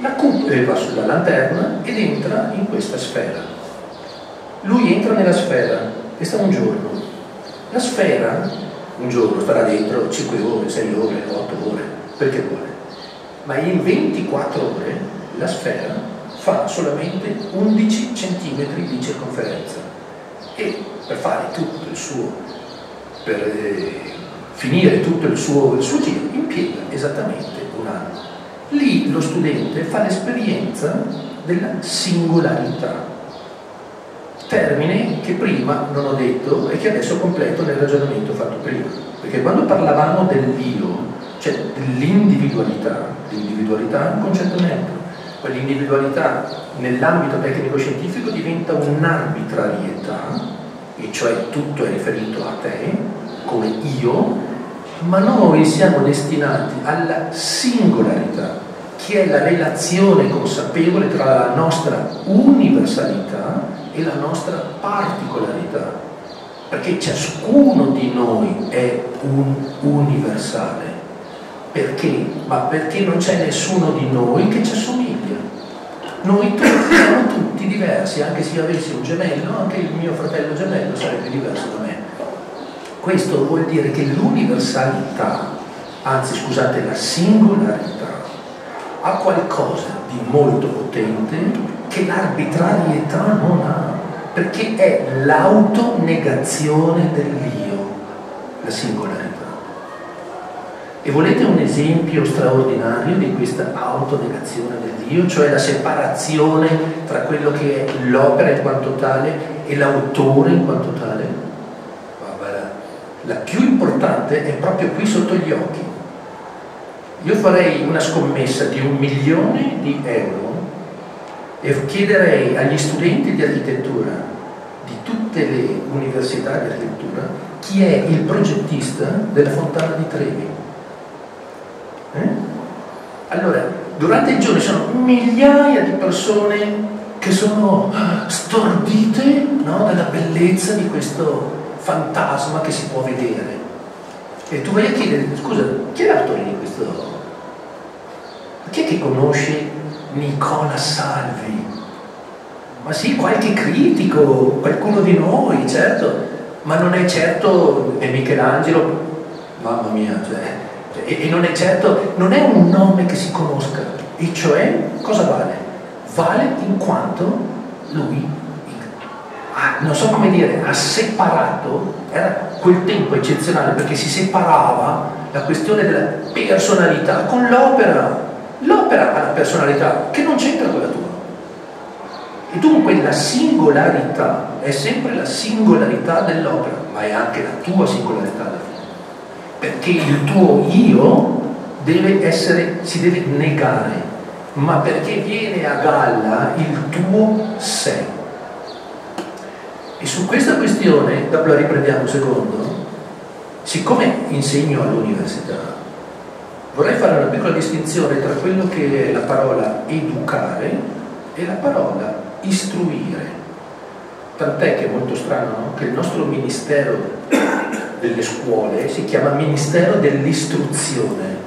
La cupola va sulla lanterna ed entra in questa sfera. Lui entra nella sfera e sta un giorno. La sfera, un giorno, starà dentro 5 ore, 6 ore, 8 ore, perché vuole. Ma in 24 ore la sfera fa solamente 11 centimetri di circonferenza, e per fare tutto il suo, finire tutto il suo giro impiega esattamente un anno. Lì lo studente fa l'esperienza della singolarità, termine che prima non ho detto e che adesso completo nel ragionamento fatto prima, perché quando parlavamo dell'io, cioè dell'individualità, l'individualità è un concetto neutro, ma l'individualità nell'ambito tecnico-scientifico diventa un'arbitrarietà, e cioè tutto è riferito a te come io, ma noi siamo destinati alla singolarità, che è la relazione consapevole tra la nostra universalità e la nostra particolarità, perché ciascuno di noi è un universale. Perché? Ma perché non c'è nessuno di noi che ci assomiglia. Noi tutti siamo tutti diversi, anche se io avessi un gemello, anche il mio fratello gemello sarebbe diverso da me. Questo vuol dire che l'universalità, anzi scusate, la singolarità, ha qualcosa di molto potente che l'arbitrarietà non ha, perché è l'autonegazione dell'io, la singolarità. E volete un esempio straordinario di questa autonegazione dell'io, cioè la separazione tra quello che è l'opera in quanto tale e l'autore in quanto tale? La più importante è proprio qui sotto gli occhi. Io farei una scommessa di 1 milione di euro e chiederei agli studenti di architettura di tutte le università di architettura chi è il progettista della Fontana di Trevi. Allora, durante il giorno sono migliaia di persone che sono stordite, no, dalla bellezza di questo fantasma che si può vedere. E tu vai a chiedere, scusa, chi è l'autore di questo? Chi è che conosce Nicola Salvi? Ma sì, qualche critico, qualcuno di noi, certo, ma non è certo, è Michelangelo, mamma mia, cioè, e non è certo, non è un nome che si conosca, e cioè cosa vale? Vale in quanto lui, non so come dire, ha separato, era quel tempo eccezionale perché si separava la questione della personalità con l'opera. L'opera ha una personalità che non c'entra con la tua, e dunque la singolarità è sempre la singolarità dell'opera, ma è anche la tua singolarità alla fine, perché il tuo io deve essere, si deve negare, ma perché viene a galla il tuo sé. E su questa questione, dopo la riprendiamo un secondo, siccome insegno all'università, vorrei fare una piccola distinzione tra quello che è la parola educare e la parola istruire. Tant'è che è molto strano, no? Che il nostro ministero delle scuole si chiama Ministero dell'Istruzione,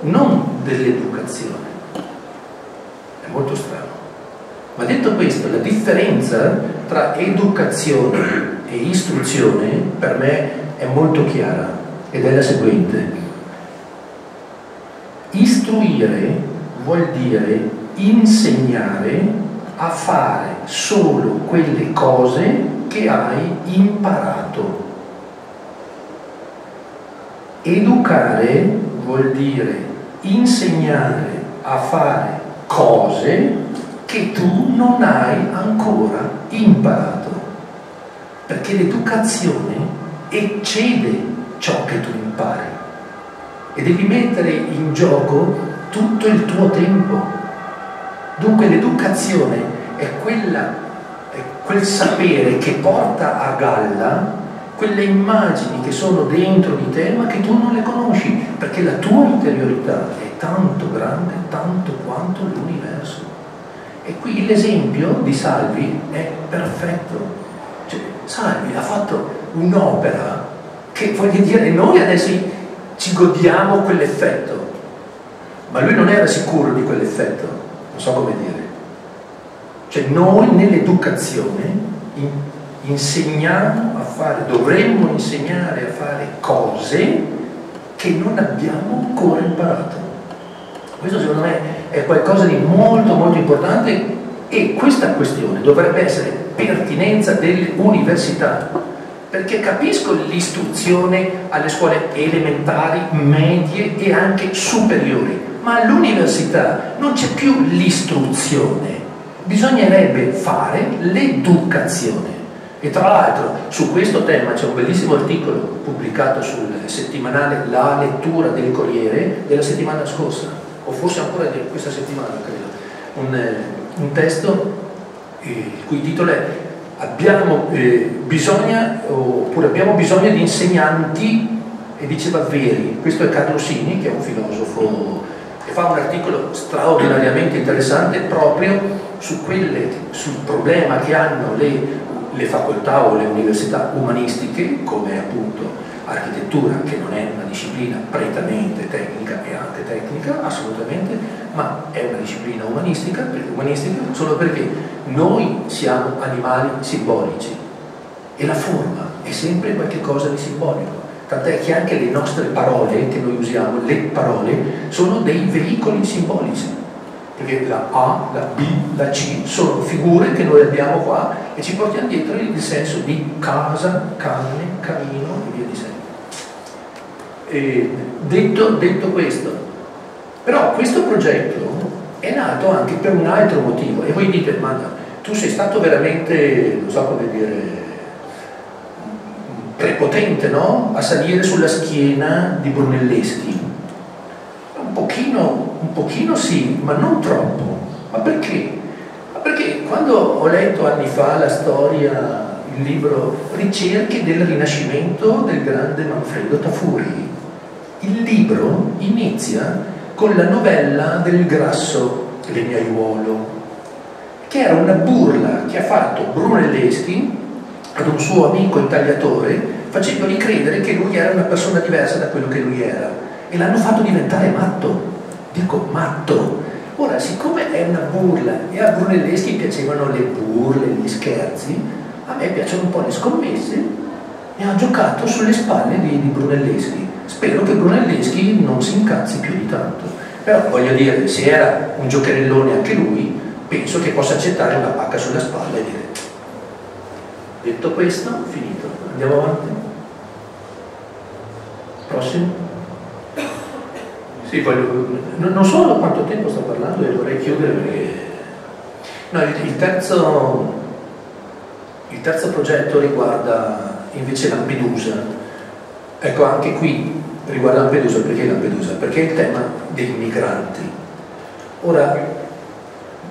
non dell'Educazione. È molto strano. Ma detto questo, la differenza tra educazione e istruzione per me è molto chiara ed è la seguente. Istruire vuol dire insegnare a fare solo quelle cose che hai imparato. Educare vuol dire insegnare a fare cose che tu non hai ancora imparato, perché l'educazione eccede ciò che tu impari. E devi mettere in gioco tutto il tuo tempo. Dunque l'educazione è quel sapere che porta a galla quelle immagini che sono dentro di te ma che tu non le conosci, perché la tua interiorità è tanto grande tanto quanto l'universo. E qui l'esempio di Salvi è perfetto. Cioè, Salvi ha fatto un'opera che, voglio dire, noi adesso ci godiamo quell'effetto, ma lui non era sicuro di quell'effetto, non so come dire. Cioè noi nell'educazione dovremmo insegnare a fare cose che non abbiamo ancora imparato. Questo secondo me è qualcosa di molto molto importante, e questa questione dovrebbe essere pertinenza dell'università. Perché capisco l'istruzione alle scuole elementari, medie e anche superiori, ma all'università non c'è più l'istruzione, bisognerebbe fare l'educazione. E tra l'altro su questo tema c'è un bellissimo articolo pubblicato sul settimanale La Lettura del Corriere della settimana scorsa, o forse ancora di questa settimana, credo, un testo il cui titolo è abbiamo bisogno di insegnanti, e diceva veri. Questo è Carlo Sini, che è un filosofo, e fa un articolo straordinariamente interessante proprio sul problema che hanno le facoltà o le università umanistiche, come appunto architettura, che non è una disciplina prettamente tecnica, è anche tecnica assolutamente, ma è una disciplina umanistica solo perché noi siamo animali simbolici e la forma è sempre qualcosa di simbolico, tant'è che anche le nostre parole che noi usiamo, le parole, sono dei veicoli simbolici, perché la A, la B, la C sono figure che noi abbiamo qua e ci portiamo dietro il senso di casa, cane, camino e via di sé. Detto questo, però questo progetto è nato anche per un altro motivo, e voi dite, ma tu sei stato veramente, non so come dire, prepotente, no? A salire sulla schiena di Brunelleschi. Un pochino sì, ma non troppo. Ma perché? Ma perché quando ho letto anni fa la storia, il libro Ricerche del Rinascimento del grande Manfredo Tafuri, il libro inizia con la novella del Grasso Legnaiuolo, che era una burla che ha fatto Brunelleschi ad un suo amico intagliatore facendogli credere che lui era una persona diversa da quello che lui era, e l'hanno fatto diventare matto, dico matto. Ora, siccome è una burla e a Brunelleschi piacevano le burle, gli scherzi, a me piacciono un po' le scommesse, e ho giocato sulle spalle di Brunelleschi. Spero che Brunelleschi non si incazzi più di tanto, però voglio dire, se era un giocherellone anche lui, penso che possa accettare una pacca sulla spalla e dire: detto questo, finito, andiamo avanti, prossimo. Sì, non so da quanto tempo sto parlando e vorrei chiudere perché... No, il terzo progetto riguarda invece Lampedusa. Ecco, anche qui riguarda Lampedusa. Perché Lampedusa? Perché è il tema dei migranti. Ora,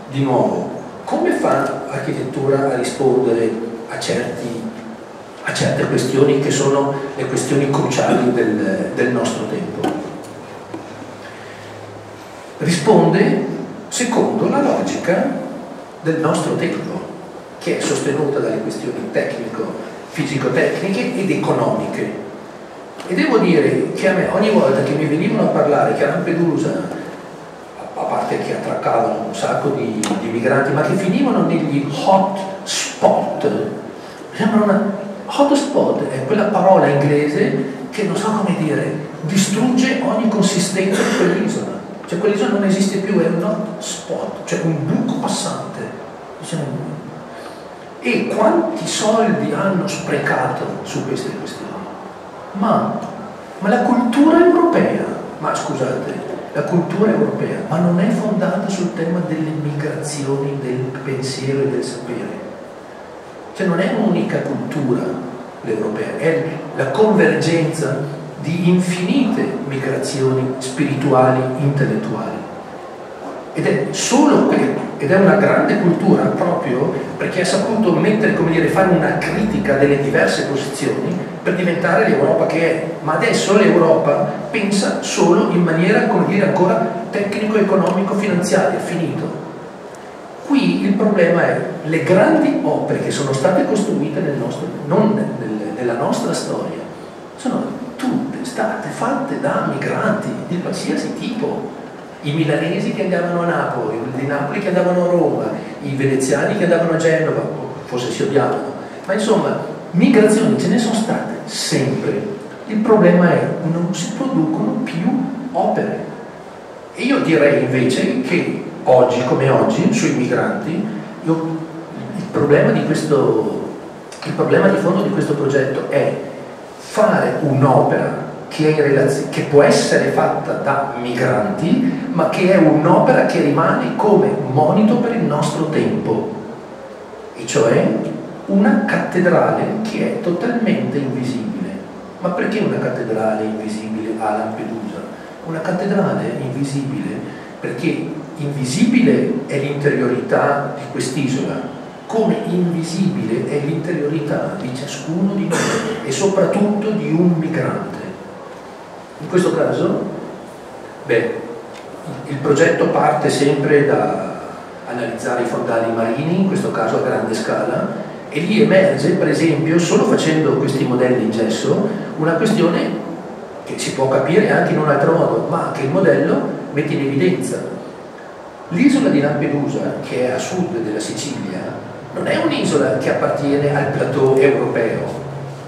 di nuovo, come fa l'architettura a rispondere a certe questioni che sono le questioni cruciali del nostro tempo? Risponde secondo la logica del nostro tempo, che è sostenuta dalle questioni fisico-tecniche ed economiche. E devo dire che a me ogni volta che mi venivano a parlare che a Lampedusa, a parte che attraccavano un sacco di migranti, ma che finivano negli hot spot, sembra una... hot spot è quella parola inglese che, non so come dire, distrugge ogni consistenza di quell'isola. Cioè, quell'isola non esiste più, è un hot spot, cioè un buco passante. E quanti soldi hanno sprecato su queste questioni? Ma la cultura europea, ma scusate, la cultura europea, ma non è fondata sul tema delle migrazioni, del pensiero e del sapere. Cioè, non è un'unica cultura l'europea, è la convergenza di infinite migrazioni spirituali, intellettuali, ed è una grande cultura proprio perché ha saputo mettere, come dire, fare una critica delle diverse posizioni per diventare l'Europa che è. Ma adesso l'Europa pensa solo in maniera, come dire, ancora tecnico-economico-finanziaria, finito. Qui il problema è le grandi opere che sono state costruite nella nostra storia sono tutte state fatte da migranti di qualsiasi tipo. I milanesi che andavano a Napoli, di Napoli che andavano a Roma, i veneziani che andavano a Genova, forse si odiavano, ma insomma migrazioni ce ne sono state sempre. Il problema è che non si producono più opere. E io direi invece che oggi come oggi sui migranti il problema di fondo di questo progetto è fare un'opera che può essere fatta da migranti, ma che è un'opera che rimane come monito per il nostro tempo, e cioè una cattedrale che è totalmente invisibile. Ma perché una cattedrale invisibile a Lampedusa? Una cattedrale invisibile perché invisibile è l'interiorità di quest'isola, come invisibile è l'interiorità di ciascuno di noi e soprattutto di un migrante. In questo caso, il progetto parte sempre da analizzare i fondali marini, in questo caso a grande scala, e lì emerge, per esempio, solo facendo questi modelli in gesso, una questione che si può capire anche in un altro modo, ma che il modello mette in evidenza. L'isola di Lampedusa, che è a sud della Sicilia, non è un'isola che appartiene al plateau europeo,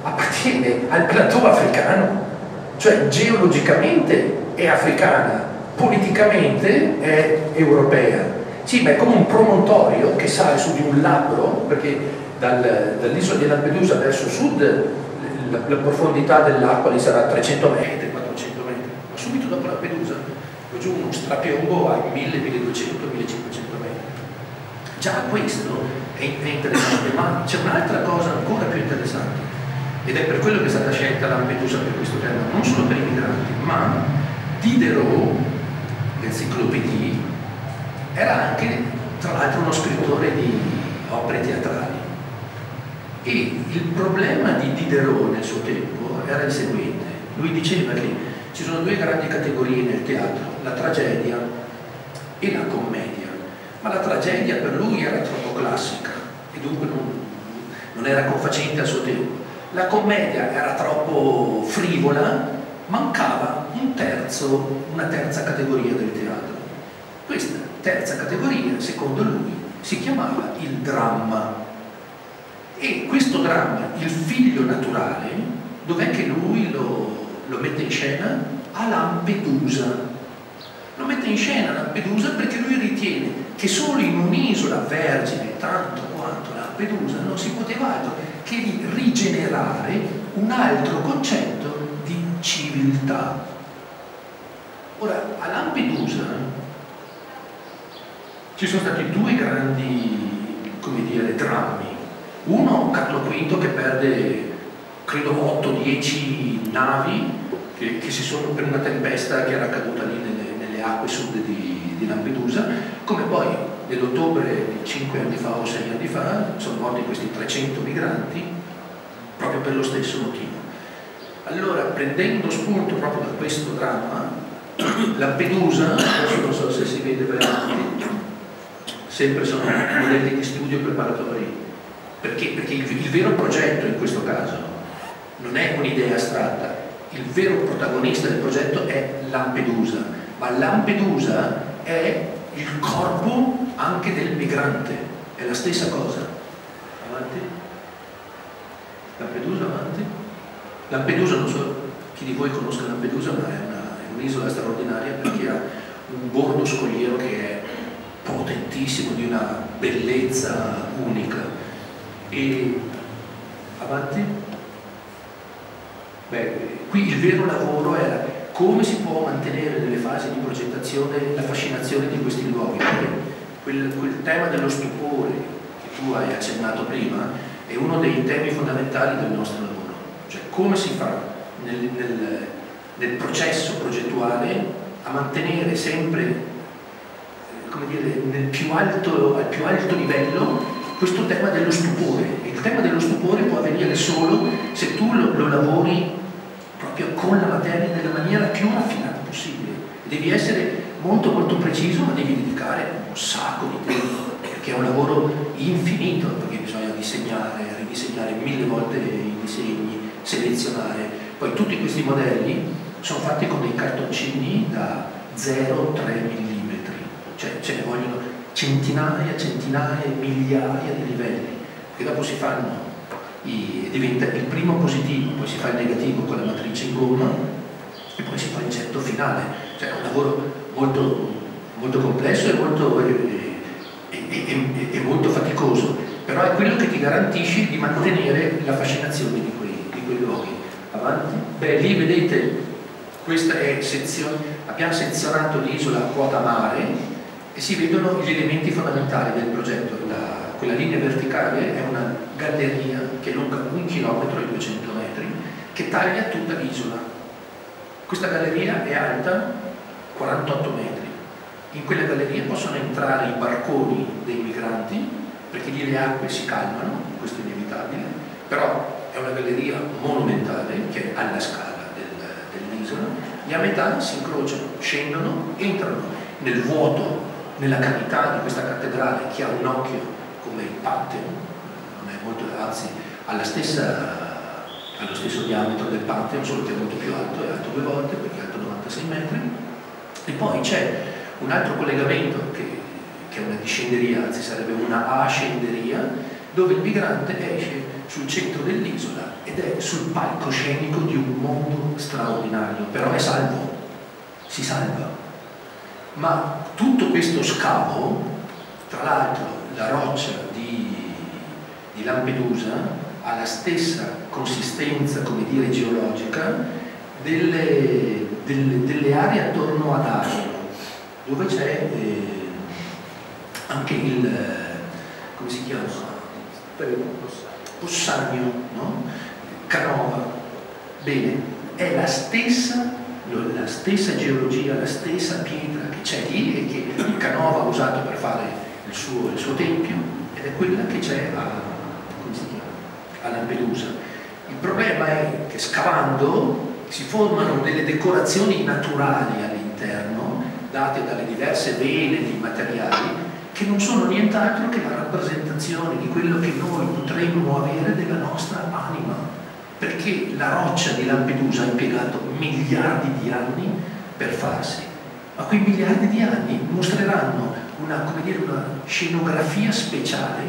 appartiene al plateau africano, cioè geologicamente è africana, politicamente è europea. Sì, ma è come un promontorio che sale su di un labbro, perché dall'isola di Lampedusa verso sud la profondità dell'acqua lì sarà 300 metri, 400 metri, ma subito dopo Lampedusa va giù uno strapiombo a 1000, 1200, 1500 metri. Già questo è interessante, ma c'è un'altra cosa ancora più interessante, ed è per quello che è stata scelta Lampedusa per questo tema, non solo per i migranti, ma Diderot, l'Encyclopédie, era anche tra l'altro uno scrittore di opere teatrali, e il problema di Diderot nel suo tempo era il seguente. Lui diceva che ci sono due grandi categorie nel teatro, la tragedia e la commedia. Ma la tragedia per lui era troppo classica e dunque non era confacente al suo tempo. la commedia era troppo frivola, mancava un terzo, una terza categoria del teatro. Questa terza categoria, secondo lui, si chiamava il dramma. E questo dramma, il figlio naturale, dov'è che lui lo mette in scena? A Lampedusa. Lo mette in scena a Lampedusa perché lui ritiene che solo in un'isola vergine, tanto quanto Lampedusa, non si poteva altro che di rigenerare un altro concetto di civiltà. Ora, a Lampedusa ci sono stati due grandi, come dire, drammi. Uno, Carlo V, che perde, credo, 8-10 navi che si sono, per una tempesta che era caduta lì nelle acque sud di Lampedusa, come poi nell'ottobre di 5 anni fa o 6 anni fa sono morti questi 300 migranti proprio per lo stesso motivo. Allora, prendendo spunto proprio da questo dramma, Lampedusa, adesso non so se si vede veramente, sempre sono modelli di studio preparatori. Perché il vero progetto in questo caso non è un'idea astratta, il vero protagonista del progetto è Lampedusa, ma Lampedusa è il corpo anche del migrante, è la stessa cosa. Avanti? Lampedusa avanti? Lampedusa, non so chi di voi conosca Lampedusa, ma è un'isola straordinaria perché ha un bordo scogliero che è potentissimo, di una bellezza unica. E avanti? Beh, qui il vero lavoro era come si può mantenere nelle fasi di progettazione la fascinazione di questi luoghi, perché quel tema dello stupore che tu hai accennato prima è uno dei temi fondamentali del nostro lavoro, cioè come si fa nel processo progettuale a mantenere sempre, come dire, al più alto livello questo tema dello stupore. Il tema dello stupore può avvenire solo se tu lo lavori proprio con la materia nella maniera più raffinata possibile. Devi essere molto molto preciso, ma devi dedicare un sacco di tempo, perché è un lavoro infinito, perché bisogna disegnare, ridisegnare 1000 volte i disegni, selezionare. Poi tutti questi modelli sono fatti con dei cartoncini da 0,3 mm, cioè ce ne vogliono centinaia, centinaia, migliaia di livelli, che dopo si fanno, diventa il primo positivo, poi si fa il negativo con la matrice in gomma e poi si fa l'incerto finale. Cioè è un lavoro molto, molto complesso e molto faticoso, però è quello che ti garantisce di mantenere la fascinazione di quei luoghi. Avanti? Beh, lì vedete, questa è sezione, abbiamo sezionato l'isola a quota mare e si vedono gli elementi fondamentali del progetto. Quella linea verticale è una galleria che è lunga 1,2 km, che taglia tutta l'isola. Questa galleria è alta 48 metri. In quella galleria possono entrare i barconi dei migranti, perché lì le acque si calmano, questo è inevitabile, però è una galleria monumentale che è alla scala dell'isola, e a metà si incrociano, scendono, entrano nel vuoto, nella cavità di questa cattedrale che ha un occhio come il Pantheon, non è molto, anzi ha allo stesso diametro del Pantheon, solo che è molto più alto, è alto 2 volte perché è alto 96 metri, e poi c'è un altro collegamento che è una discenderia, anzi sarebbe una ascenderia, dove il migrante esce sul centro dell'isola ed è sul palcoscenico di un mondo straordinario, però è salvo, si salva. Ma tutto questo scavo, tra l'altro la roccia di Lampedusa ha la stessa consistenza, come dire, geologica delle aree attorno ad Ario, dove c'è anche il, come si chiama? Possagno, no? Canova. Bene, è la stessa geologia, la stessa pietra che c'è lì e che Canova ha usato per fare il suo tempio, ed è quella che c'è a Lampedusa. Il problema è che scavando si formano delle decorazioni naturali all'interno, date dalle diverse vele di materiali, che non sono nient'altro che la rappresentazione di quello che noi potremmo avere della nostra anima. perché la roccia di Lampedusa ha impiegato miliardi di anni per farsi, ma quei miliardi di anni mostreranno una scenografia speciale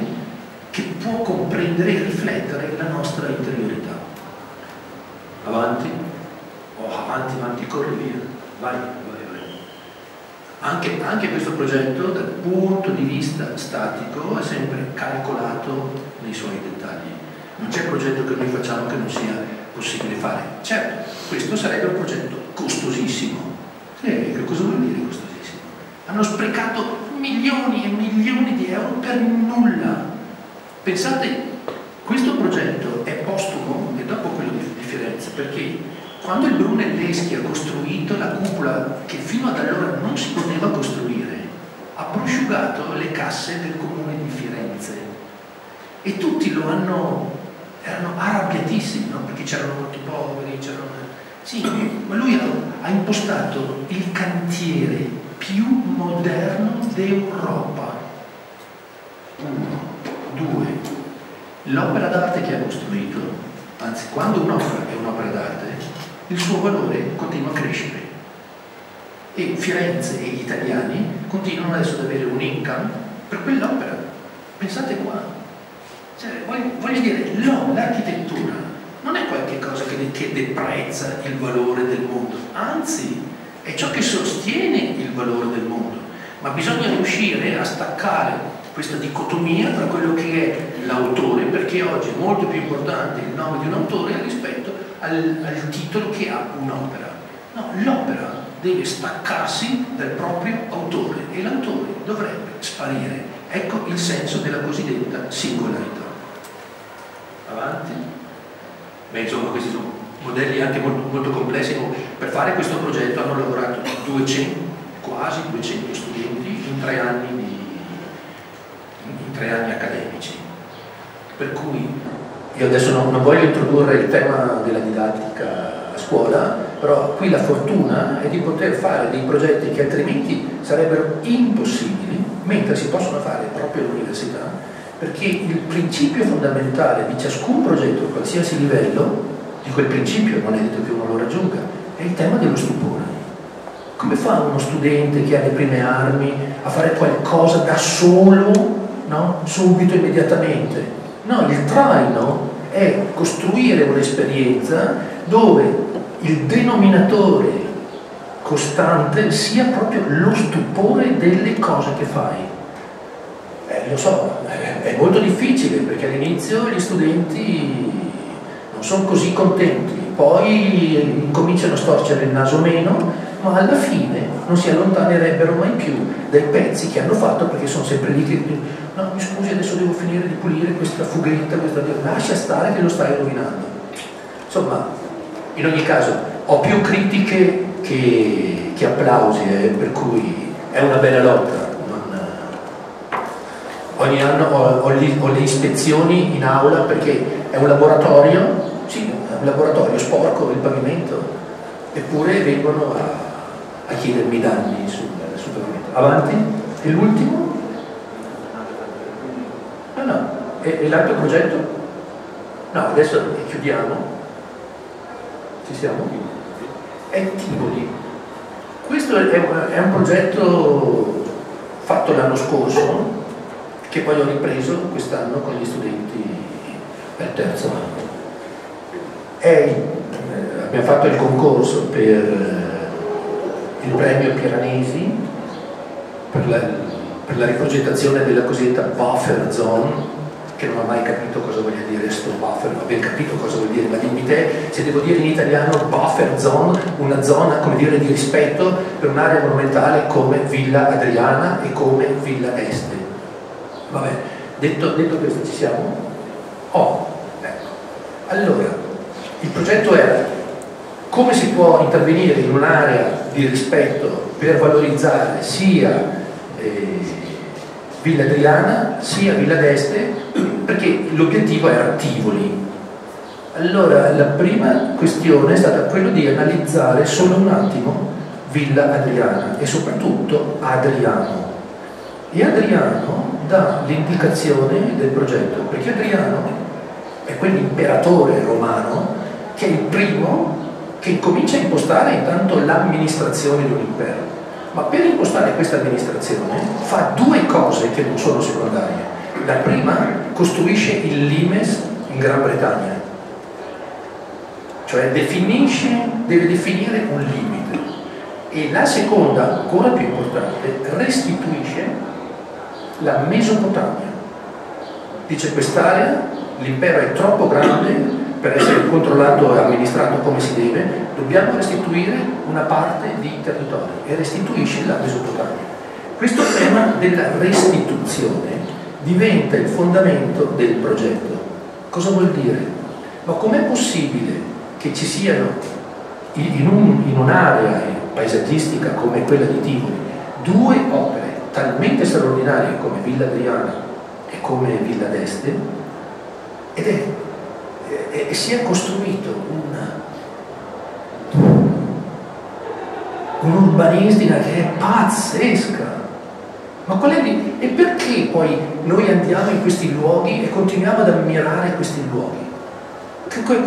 che può comprendere e riflettere la nostra interiorità. Avanti, avanti, corri via, vai. Anche questo progetto dal punto di vista statico è sempre calcolato nei suoi dettagli. Non c'è progetto che noi facciamo che non sia possibile fare. Certo, questo sarebbe un progetto costosissimo. Che cosa vuol dire costosissimo? Hanno sprecato milioni e milioni di euro per nulla. Pensate, questo progetto è postumo e dopo quello di Firenze, perché quando il Brunelleschi ha costruito la cupola che fino ad allora non si poteva costruire, ha prosciugato le casse del comune di Firenze e tutti lo hanno... erano arrabbiatissimi, no? Perché c'erano molti poveri, sì, ma lui ha impostato il cantiere più moderno d'Europa. 1. 2. L'opera d'arte che ha costruito, anzi, quando un'opera è un'opera d'arte, il suo valore continua a crescere. E Firenze e gli italiani continuano adesso ad avere un income per quell'opera. Pensate qua. Cioè, voglio dire, l'architettura non è qualche cosa che deprezza il valore del mondo, anzi, è ciò che sostiene il valore del mondo. Ma bisogna riuscire a staccare questa dicotomia tra quello che è l'autore, perché oggi è molto più importante il nome di un autore rispetto al titolo che ha un'opera. No, l'opera deve staccarsi dal proprio autore e l'autore dovrebbe sparire. Ecco il senso della cosiddetta singolarità. Avanti. Beh, insomma, questi sono modelli anche molto, molto complessi. Per fare questo progetto hanno lavorato quasi 200 studenti in 3 anni di... accademici, per cui io adesso non voglio introdurre il tema della didattica a scuola, però qui la fortuna è di poter fare dei progetti che altrimenti sarebbero impossibili, mentre si possono fare proprio all'università, perché il principio fondamentale di ciascun progetto a qualsiasi livello, di quel principio non è detto che uno lo raggiunga, è il tema dello stupore. Come fa uno studente che ha le prime armi a fare qualcosa da solo? No? Subito, immediatamente. No, il traino è costruire un'esperienza dove il denominatore costante sia proprio lo stupore delle cose che fai. Lo so, è molto difficile perché all'inizio gli studenti non sono così contenti, poi cominciano a storcere il naso meno, ma alla fine non si allontanerebbero mai più dai pezzi che hanno fatto, perché sono sempre lì che dicono: no, mi scusi, adesso devo finire di pulire questa fughetta, lascia stare che lo stai rovinando. Insomma, in ogni caso ho più critiche che applausi, per cui è una bella lotta. Ogni anno ho le ispezioni in aula, perché è un laboratorio, sì, è un laboratorio sporco il pavimento, eppure vengono a chiedermi danni sul pavimento. Avanti, e l'ultimo? No, e l'altro progetto? No, adesso chiudiamo. Ci siamo? È Tivoli. Questo è un progetto fatto l'anno scorso, che poi ho ripreso quest'anno con gli studenti per 3° anno. Abbiamo fatto il concorso per il premio Piranesi per la riprogettazione della cosiddetta buffer zone, che non ho mai capito cosa voglia dire sto buffer, non ho ben capito cosa vuol dire, ma dimmi te se devo dire in italiano buffer zone, una zona, come dire, di rispetto per un'area monumentale come Villa Adriana e come Villa Este. Vabbè, detto questo, ci siamo? Ecco. Allora, il progetto era come si può intervenire in un'area di rispetto per valorizzare sia Villa Adriana sia Villa d'Este, perché l'obiettivo era Tivoli. Allora la prima questione è stata quella di analizzare solo un attimo Villa Adriana e soprattutto Adriano. E Adriano dà l'indicazione del progetto, perché Adriano è quell'imperatore romano che è il primo che comincia a impostare intanto l'amministrazione di un impero. Ma per impostare questa amministrazione fa due cose che non sono secondarie. La prima, costruisce il limes in Gran Bretagna, cioè deve definire un limite. E la seconda, ancora più importante, restituisce la Mesopotamia. Dice: quest'area, l'impero è troppo grande per essere controllato e amministrato come si deve, dobbiamo restituire una parte di territorio, e restituisce la Mesopotamia. Questo tema della restituzione diventa il fondamento del progetto. Cosa vuol dire? Ma com'è possibile che ci siano in un'area paesaggistica come quella di Tivoli due opere talmente straordinarie come Villa Adriana e come Villa d'Este, ed si è costruito un'urbanistica che è pazzesca? Ma qual è e perché poi noi andiamo in questi luoghi e continuiamo ad ammirare questi luoghi?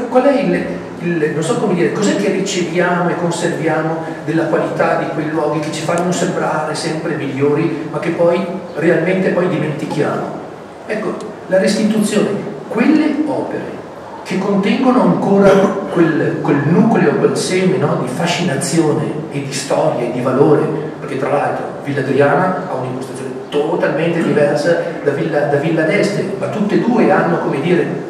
Qual è non so come dire, cos'è che riceviamo e conserviamo della qualità di quei luoghi che ci fanno sembrare sempre migliori, ma che poi realmente poi dimentichiamo? Ecco, la restituzione, quelle opere che contengono ancora quel nucleo, quel seme, no, di fascinazione e di storia e di valore, perché tra l'altro Villa Adriana ha un'impostazione totalmente diversa da Villa d'Este, ma tutte e due hanno, come dire,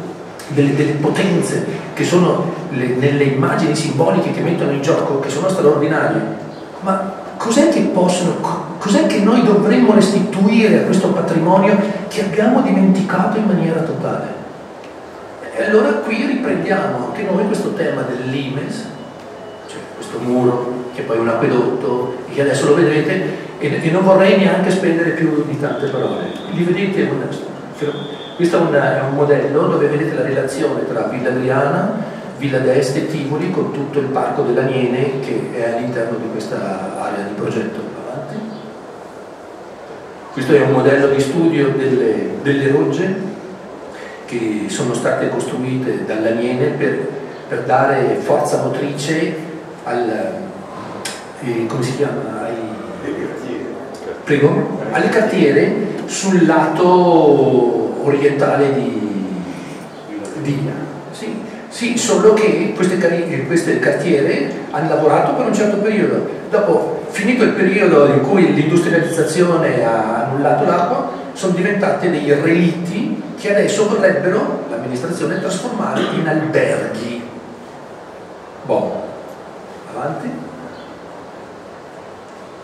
delle potenze che sono nelle immagini simboliche che mettono in gioco, che sono straordinarie. Ma cos'è che noi dovremmo restituire a questo patrimonio che abbiamo dimenticato in maniera totale? E allora qui riprendiamo anche noi questo tema del limes, cioè questo muro che poi è un acquedotto, che adesso lo vedrete, e non vorrei neanche spendere più di tante parole. Li vedete, questo è un modello dove vedete la relazione tra Villa Adriana, Villa d'Este e Tivoli con tutto il parco dell'Aniene che è all'interno di questa area di progetto. Avanti. Questo è un modello di studio delle rogge che sono state costruite dall'Aniene per dare forza motrice alle cartiere sul lato orientale di sì, sì, solo che queste cartiere hanno lavorato per un certo periodo. Dopo, finito il periodo in cui l'industrializzazione ha annullato l'acqua, sono diventate dei relitti che adesso vorrebbero l'amministrazione trasformare in alberghi. Boh, avanti.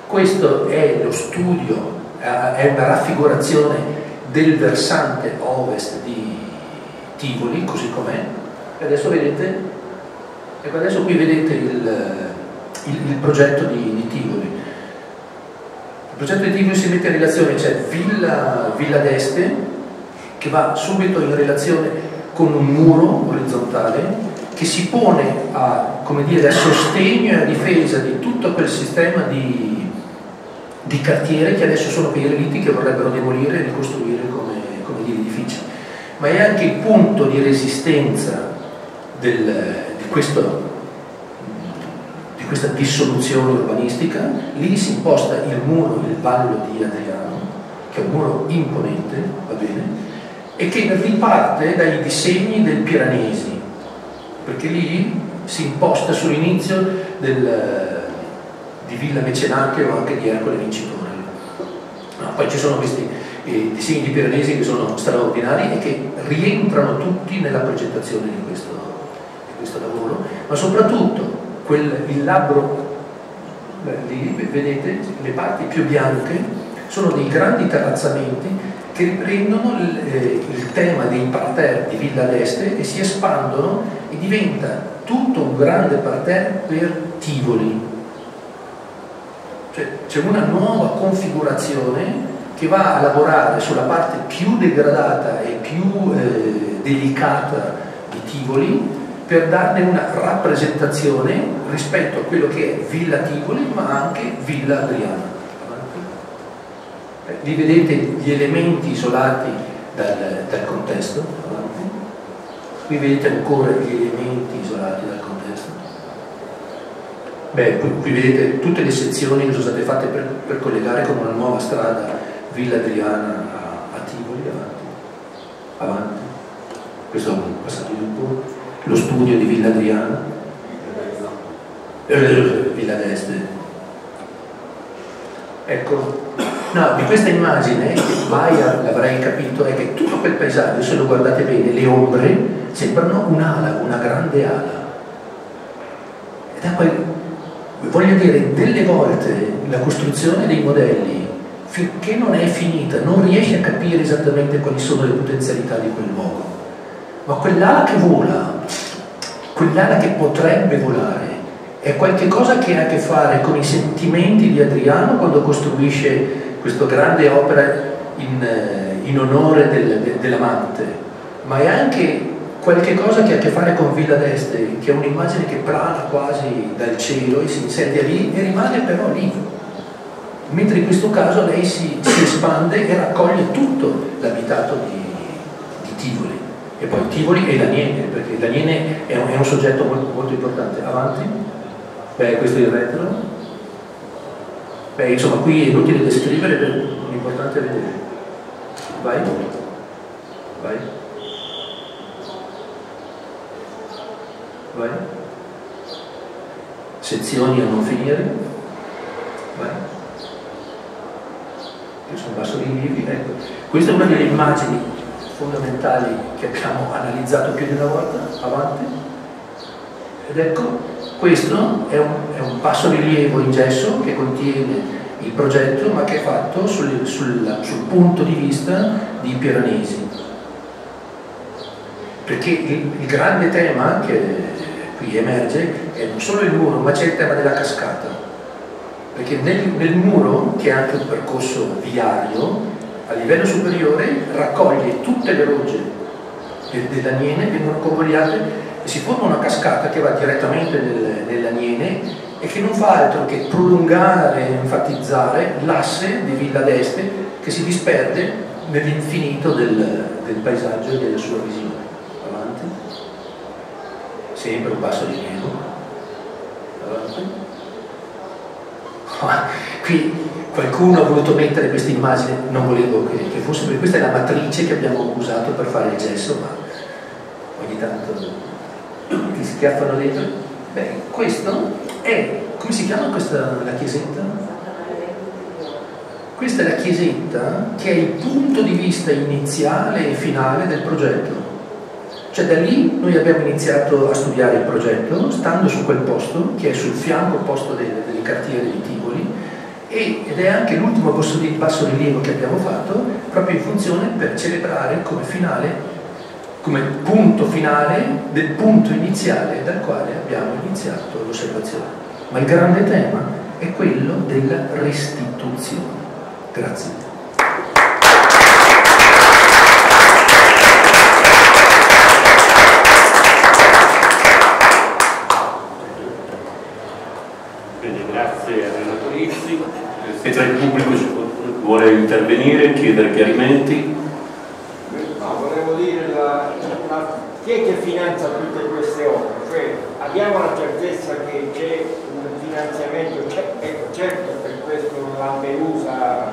Questo è lo studio, è una raffigurazione del versante ovest di Tivoli, così com'è. E adesso vedete, ecco, adesso qui vedete il progetto di Tivoli. Il progetto di Tivoli si mette in relazione, cioè Villa d'Este, che va subito in relazione con un muro orizzontale che si pone a sostegno e a difesa di tutto quel sistema di cartiere che adesso sono quei relitti che vorrebbero demolire e ricostruire come gli edifici. Ma è anche il punto di resistenza di questa dissoluzione urbanistica. Lì si imposta il muro, il Vallo di Adriano, che è un muro imponente, va bene, e che riparte dai disegni del Piranesi, perché lì si imposta sull'inizio di Villa Mecenate o anche di Ercole Vincitore. No, poi ci sono questi disegni di Piranesi che sono straordinari e che rientrano tutti nella progettazione di questo lavoro, ma soprattutto il labbro, lì vedete le parti più bianche, sono dei grandi terrazzamenti che riprendono il tema dei parterre di Villa d'Este e si espandono e diventa tutto un grande parterre per Tivoli. Cioè, c'è una nuova configurazione che va a lavorare sulla parte più degradata e più delicata di Tivoli per darne una rappresentazione rispetto a quello che è Villa Tivoli ma anche Villa Adriana. Lì vedete gli elementi isolati dal contesto. Qui vedete ancora gli elementi isolati dal contesto. Beh, qui vedete tutte le sezioni che sono state fatte per collegare con una nuova strada Villa Adriana a Tivoli, avanti. Questo è un passaggio di un po'. Lo studio di Villa Adriana, Villa d'Este. Ecco, no, di questa immagine che Bayer l'avrei capito è che tutto quel paesaggio, se lo guardate bene, le ombre sembrano un'ala, una grande ala. E da poi, voglio dire, delle volte la costruzione dei modelli, finché non è finita, non riesce a capire esattamente quali sono le potenzialità di quel luogo. Ma quell'ala che vola, quell'ala che potrebbe volare, è qualcosa che ha a che fare con i sentimenti di Adriano quando costruisce questa grande opera in onore dell'amante, ma è anche qualcosa che ha a che fare con Villa d'Este, che è un'immagine che prana quasi dal cielo e si insedia lì e rimane però lì, mentre in questo caso lei si espande e raccoglie tutto l'abitato di Tivoli, e poi Tivoli e Daniene, perché Daniene è un soggetto molto, molto importante. Avanti. Beh, questo è il retro. Beh, insomma, qui è inutile descrivere, l'importante è vedere. Vai. Vai. Vai. Sezioni a non finire. Vai. Io sono basso di libri, ecco. Questa è una delle immagini fondamentali che abbiamo analizzato più di una volta. Avanti. Ed ecco. Questo è un bassorilievo in gesso che contiene il progetto, ma che è fatto sul punto di vista di Piranesi, perché il grande tema che qui emerge è non solo il muro, ma c'è il tema della cascata, perché nel muro, che è anche un percorso viario, a livello superiore raccoglie tutte le rocce dell'Aniene, vengono convogliate e si forma una cascata che va direttamente nell'Aniene e che non fa altro che prolungare e enfatizzare l'asse di Villa d'Este che si disperde nell'infinito del paesaggio e della sua visione. Avanti. Sempre un passo di meno. Avanti. Ah, qui qualcuno ha voluto mettere questa immagine, non volevo che fosse, perché questa è la matrice che abbiamo usato per fare il gesso, ma ogni tanto ti schiaffano dentro. Beh, questo è, come si chiama questa, la chiesetta? Questa è la chiesetta che è il punto di vista iniziale e finale del progetto, cioè da lì noi abbiamo iniziato a studiare il progetto stando su quel posto che è sul fianco opposto del quartiere di Tivoli, ed è anche l'ultimo basso rilievo che abbiamo fatto proprio in funzione per celebrare come finale, come punto finale del punto iniziale dal quale abbiamo iniziato l'osservazione. Ma il grande tema è quello della restituzione. Grazie. Bene, grazie a Renato Rizzi. Se tra il pubblico vuole intervenire, chiedere chiarimenti. Chi è che finanzia tutte queste opere? Cioè, abbiamo la certezza che c'è un finanziamento, ecco, certo, per questo Lampedusa,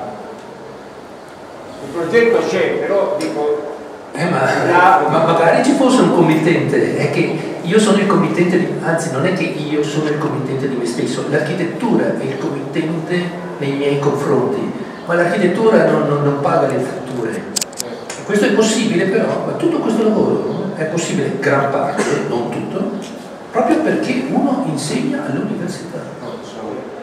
il progetto c'è, però dico... ma magari ci fosse un committente, è che io sono il committente, anzi non è che io sono il committente di me stesso, l'architettura è il committente nei miei confronti, ma l'architettura non paga le fatture. Questo è possibile però, ma tutto questo lavoro è possibile, gran parte, non tutto, proprio perché uno insegna all'università. No,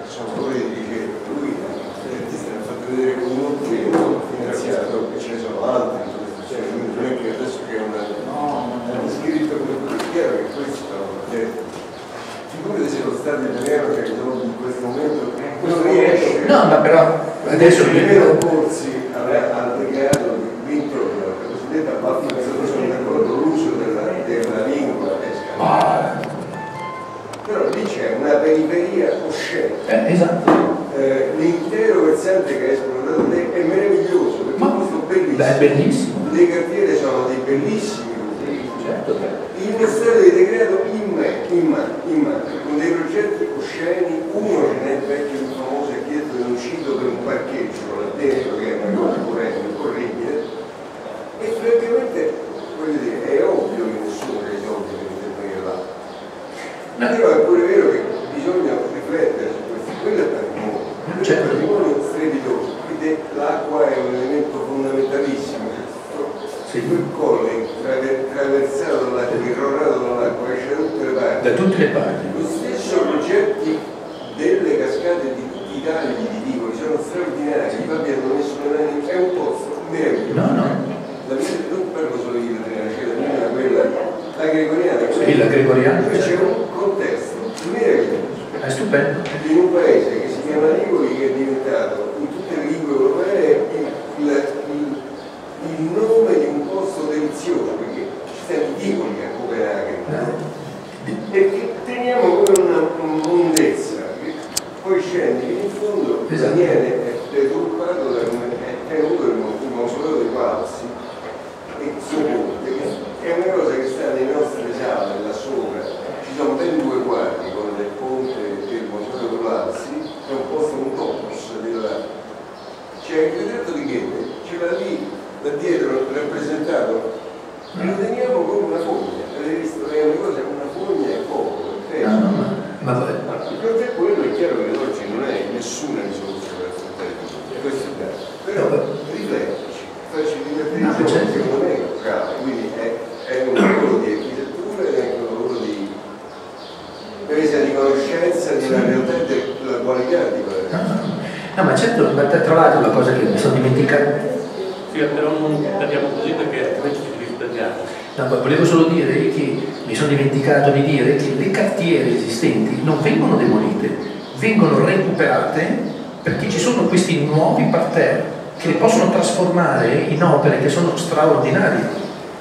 Salvatore dice lui ha fatto vedere come un primo finanziato, che ce ne sono altri, cioè non è che adesso che è un scritto come chiaro che questo è un progetto. Figurati se lo Stato italiano che in questo momento non riesce. No, ma però adesso io opporsi al legato vinto la cosiddetta della lingua tedesca, però lì c'è una periferia cosciente, esatto. L'intero versante che è esplorato è meraviglioso, perché è un posto bellissimo. Beh, bellissimo, le cartiere sono dei bellissimi musei, certo. Il Ministero del Decreto con dei progetti osceni, uno ce n'è il vecchio famoso chiedetto dell'uccido per un parcheggio là dentro, che è una cosa orribile, e francamente, voglio dire, è ovvio che nessuno dei soldi per intervenire là. Ma però è pure vero che bisogna riflettere su questo, quello è patrimonio, questo è patrimonio strepitoso, quindi l'acqua è un elemento fondamentalissimo. Se quel colle attraversato dall'acqua, irrorato dall'acqua, esce da tutte le parti. Da tutte le parti. Lo stesso progetti delle cascate di tutti i tagli di vicoli sono straordinari, sì. Va bene, non messo le mani, è un posto meraviglioso. No, no. La mia, non parlo solo di italiana, c'è la mia, quella, la gregoriana. Sì, la gregoriana. C'è certo. Un contesto meraviglioso. È stupendo. In un paese che si chiama Rivoli, che è diventato in tutte le lingue europee il nome di un posto delizioso, perché ci stanno vicoli a Copenaghen, e che teniamo come una mondezza, che poi scendi in fondo, viene deturpato da un mausoleo dei palazzi, e sopporte, è una cosa che sta nelle nostre sale là sopra, ci sono ben due quarti con il ponte del mausoleo dei palazzi, è un posto un topos, c'è il ritratto di Goethe, ce l'ha lì, da dietro rappresentato, lo teniamo come una fogna, avete visto che è una cosa, una fogna e poco, ma per te quello è chiaro che oggi non è nessuna risoluzione per affrontare questo è vero, però riflettici, facci divertire, che non è un caso, quindi è un lavoro di architettura ed è un lavoro di presa di conoscenza della realtà e della qualità di quella. No, ma certo, ma tra l'altro una cosa che mi sono dimenticato. Però non parliamo così perché altrimenti ci risparmiamo. No, ma volevo solo dire che mi sono dimenticato di dire che le cartiere esistenti non vengono demolite, vengono recuperate perché ci sono questi nuovi parterre che le possono trasformare in opere che sono straordinarie.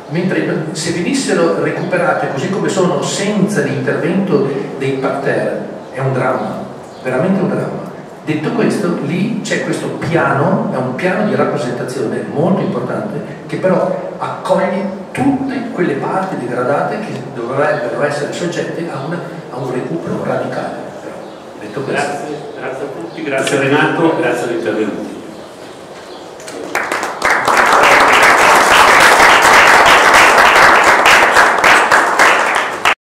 Mentre se venissero recuperate così come sono senza l'intervento dei parterre è un dramma, veramente un dramma. Detto questo, lì c'è questo piano, è un piano di rappresentazione molto importante che però accoglie tutte quelle parti degradate che dovrebbero essere soggette a un recupero radicale. Detto questo, grazie a tutti, grazie a Renato, grazie all'intervenuto.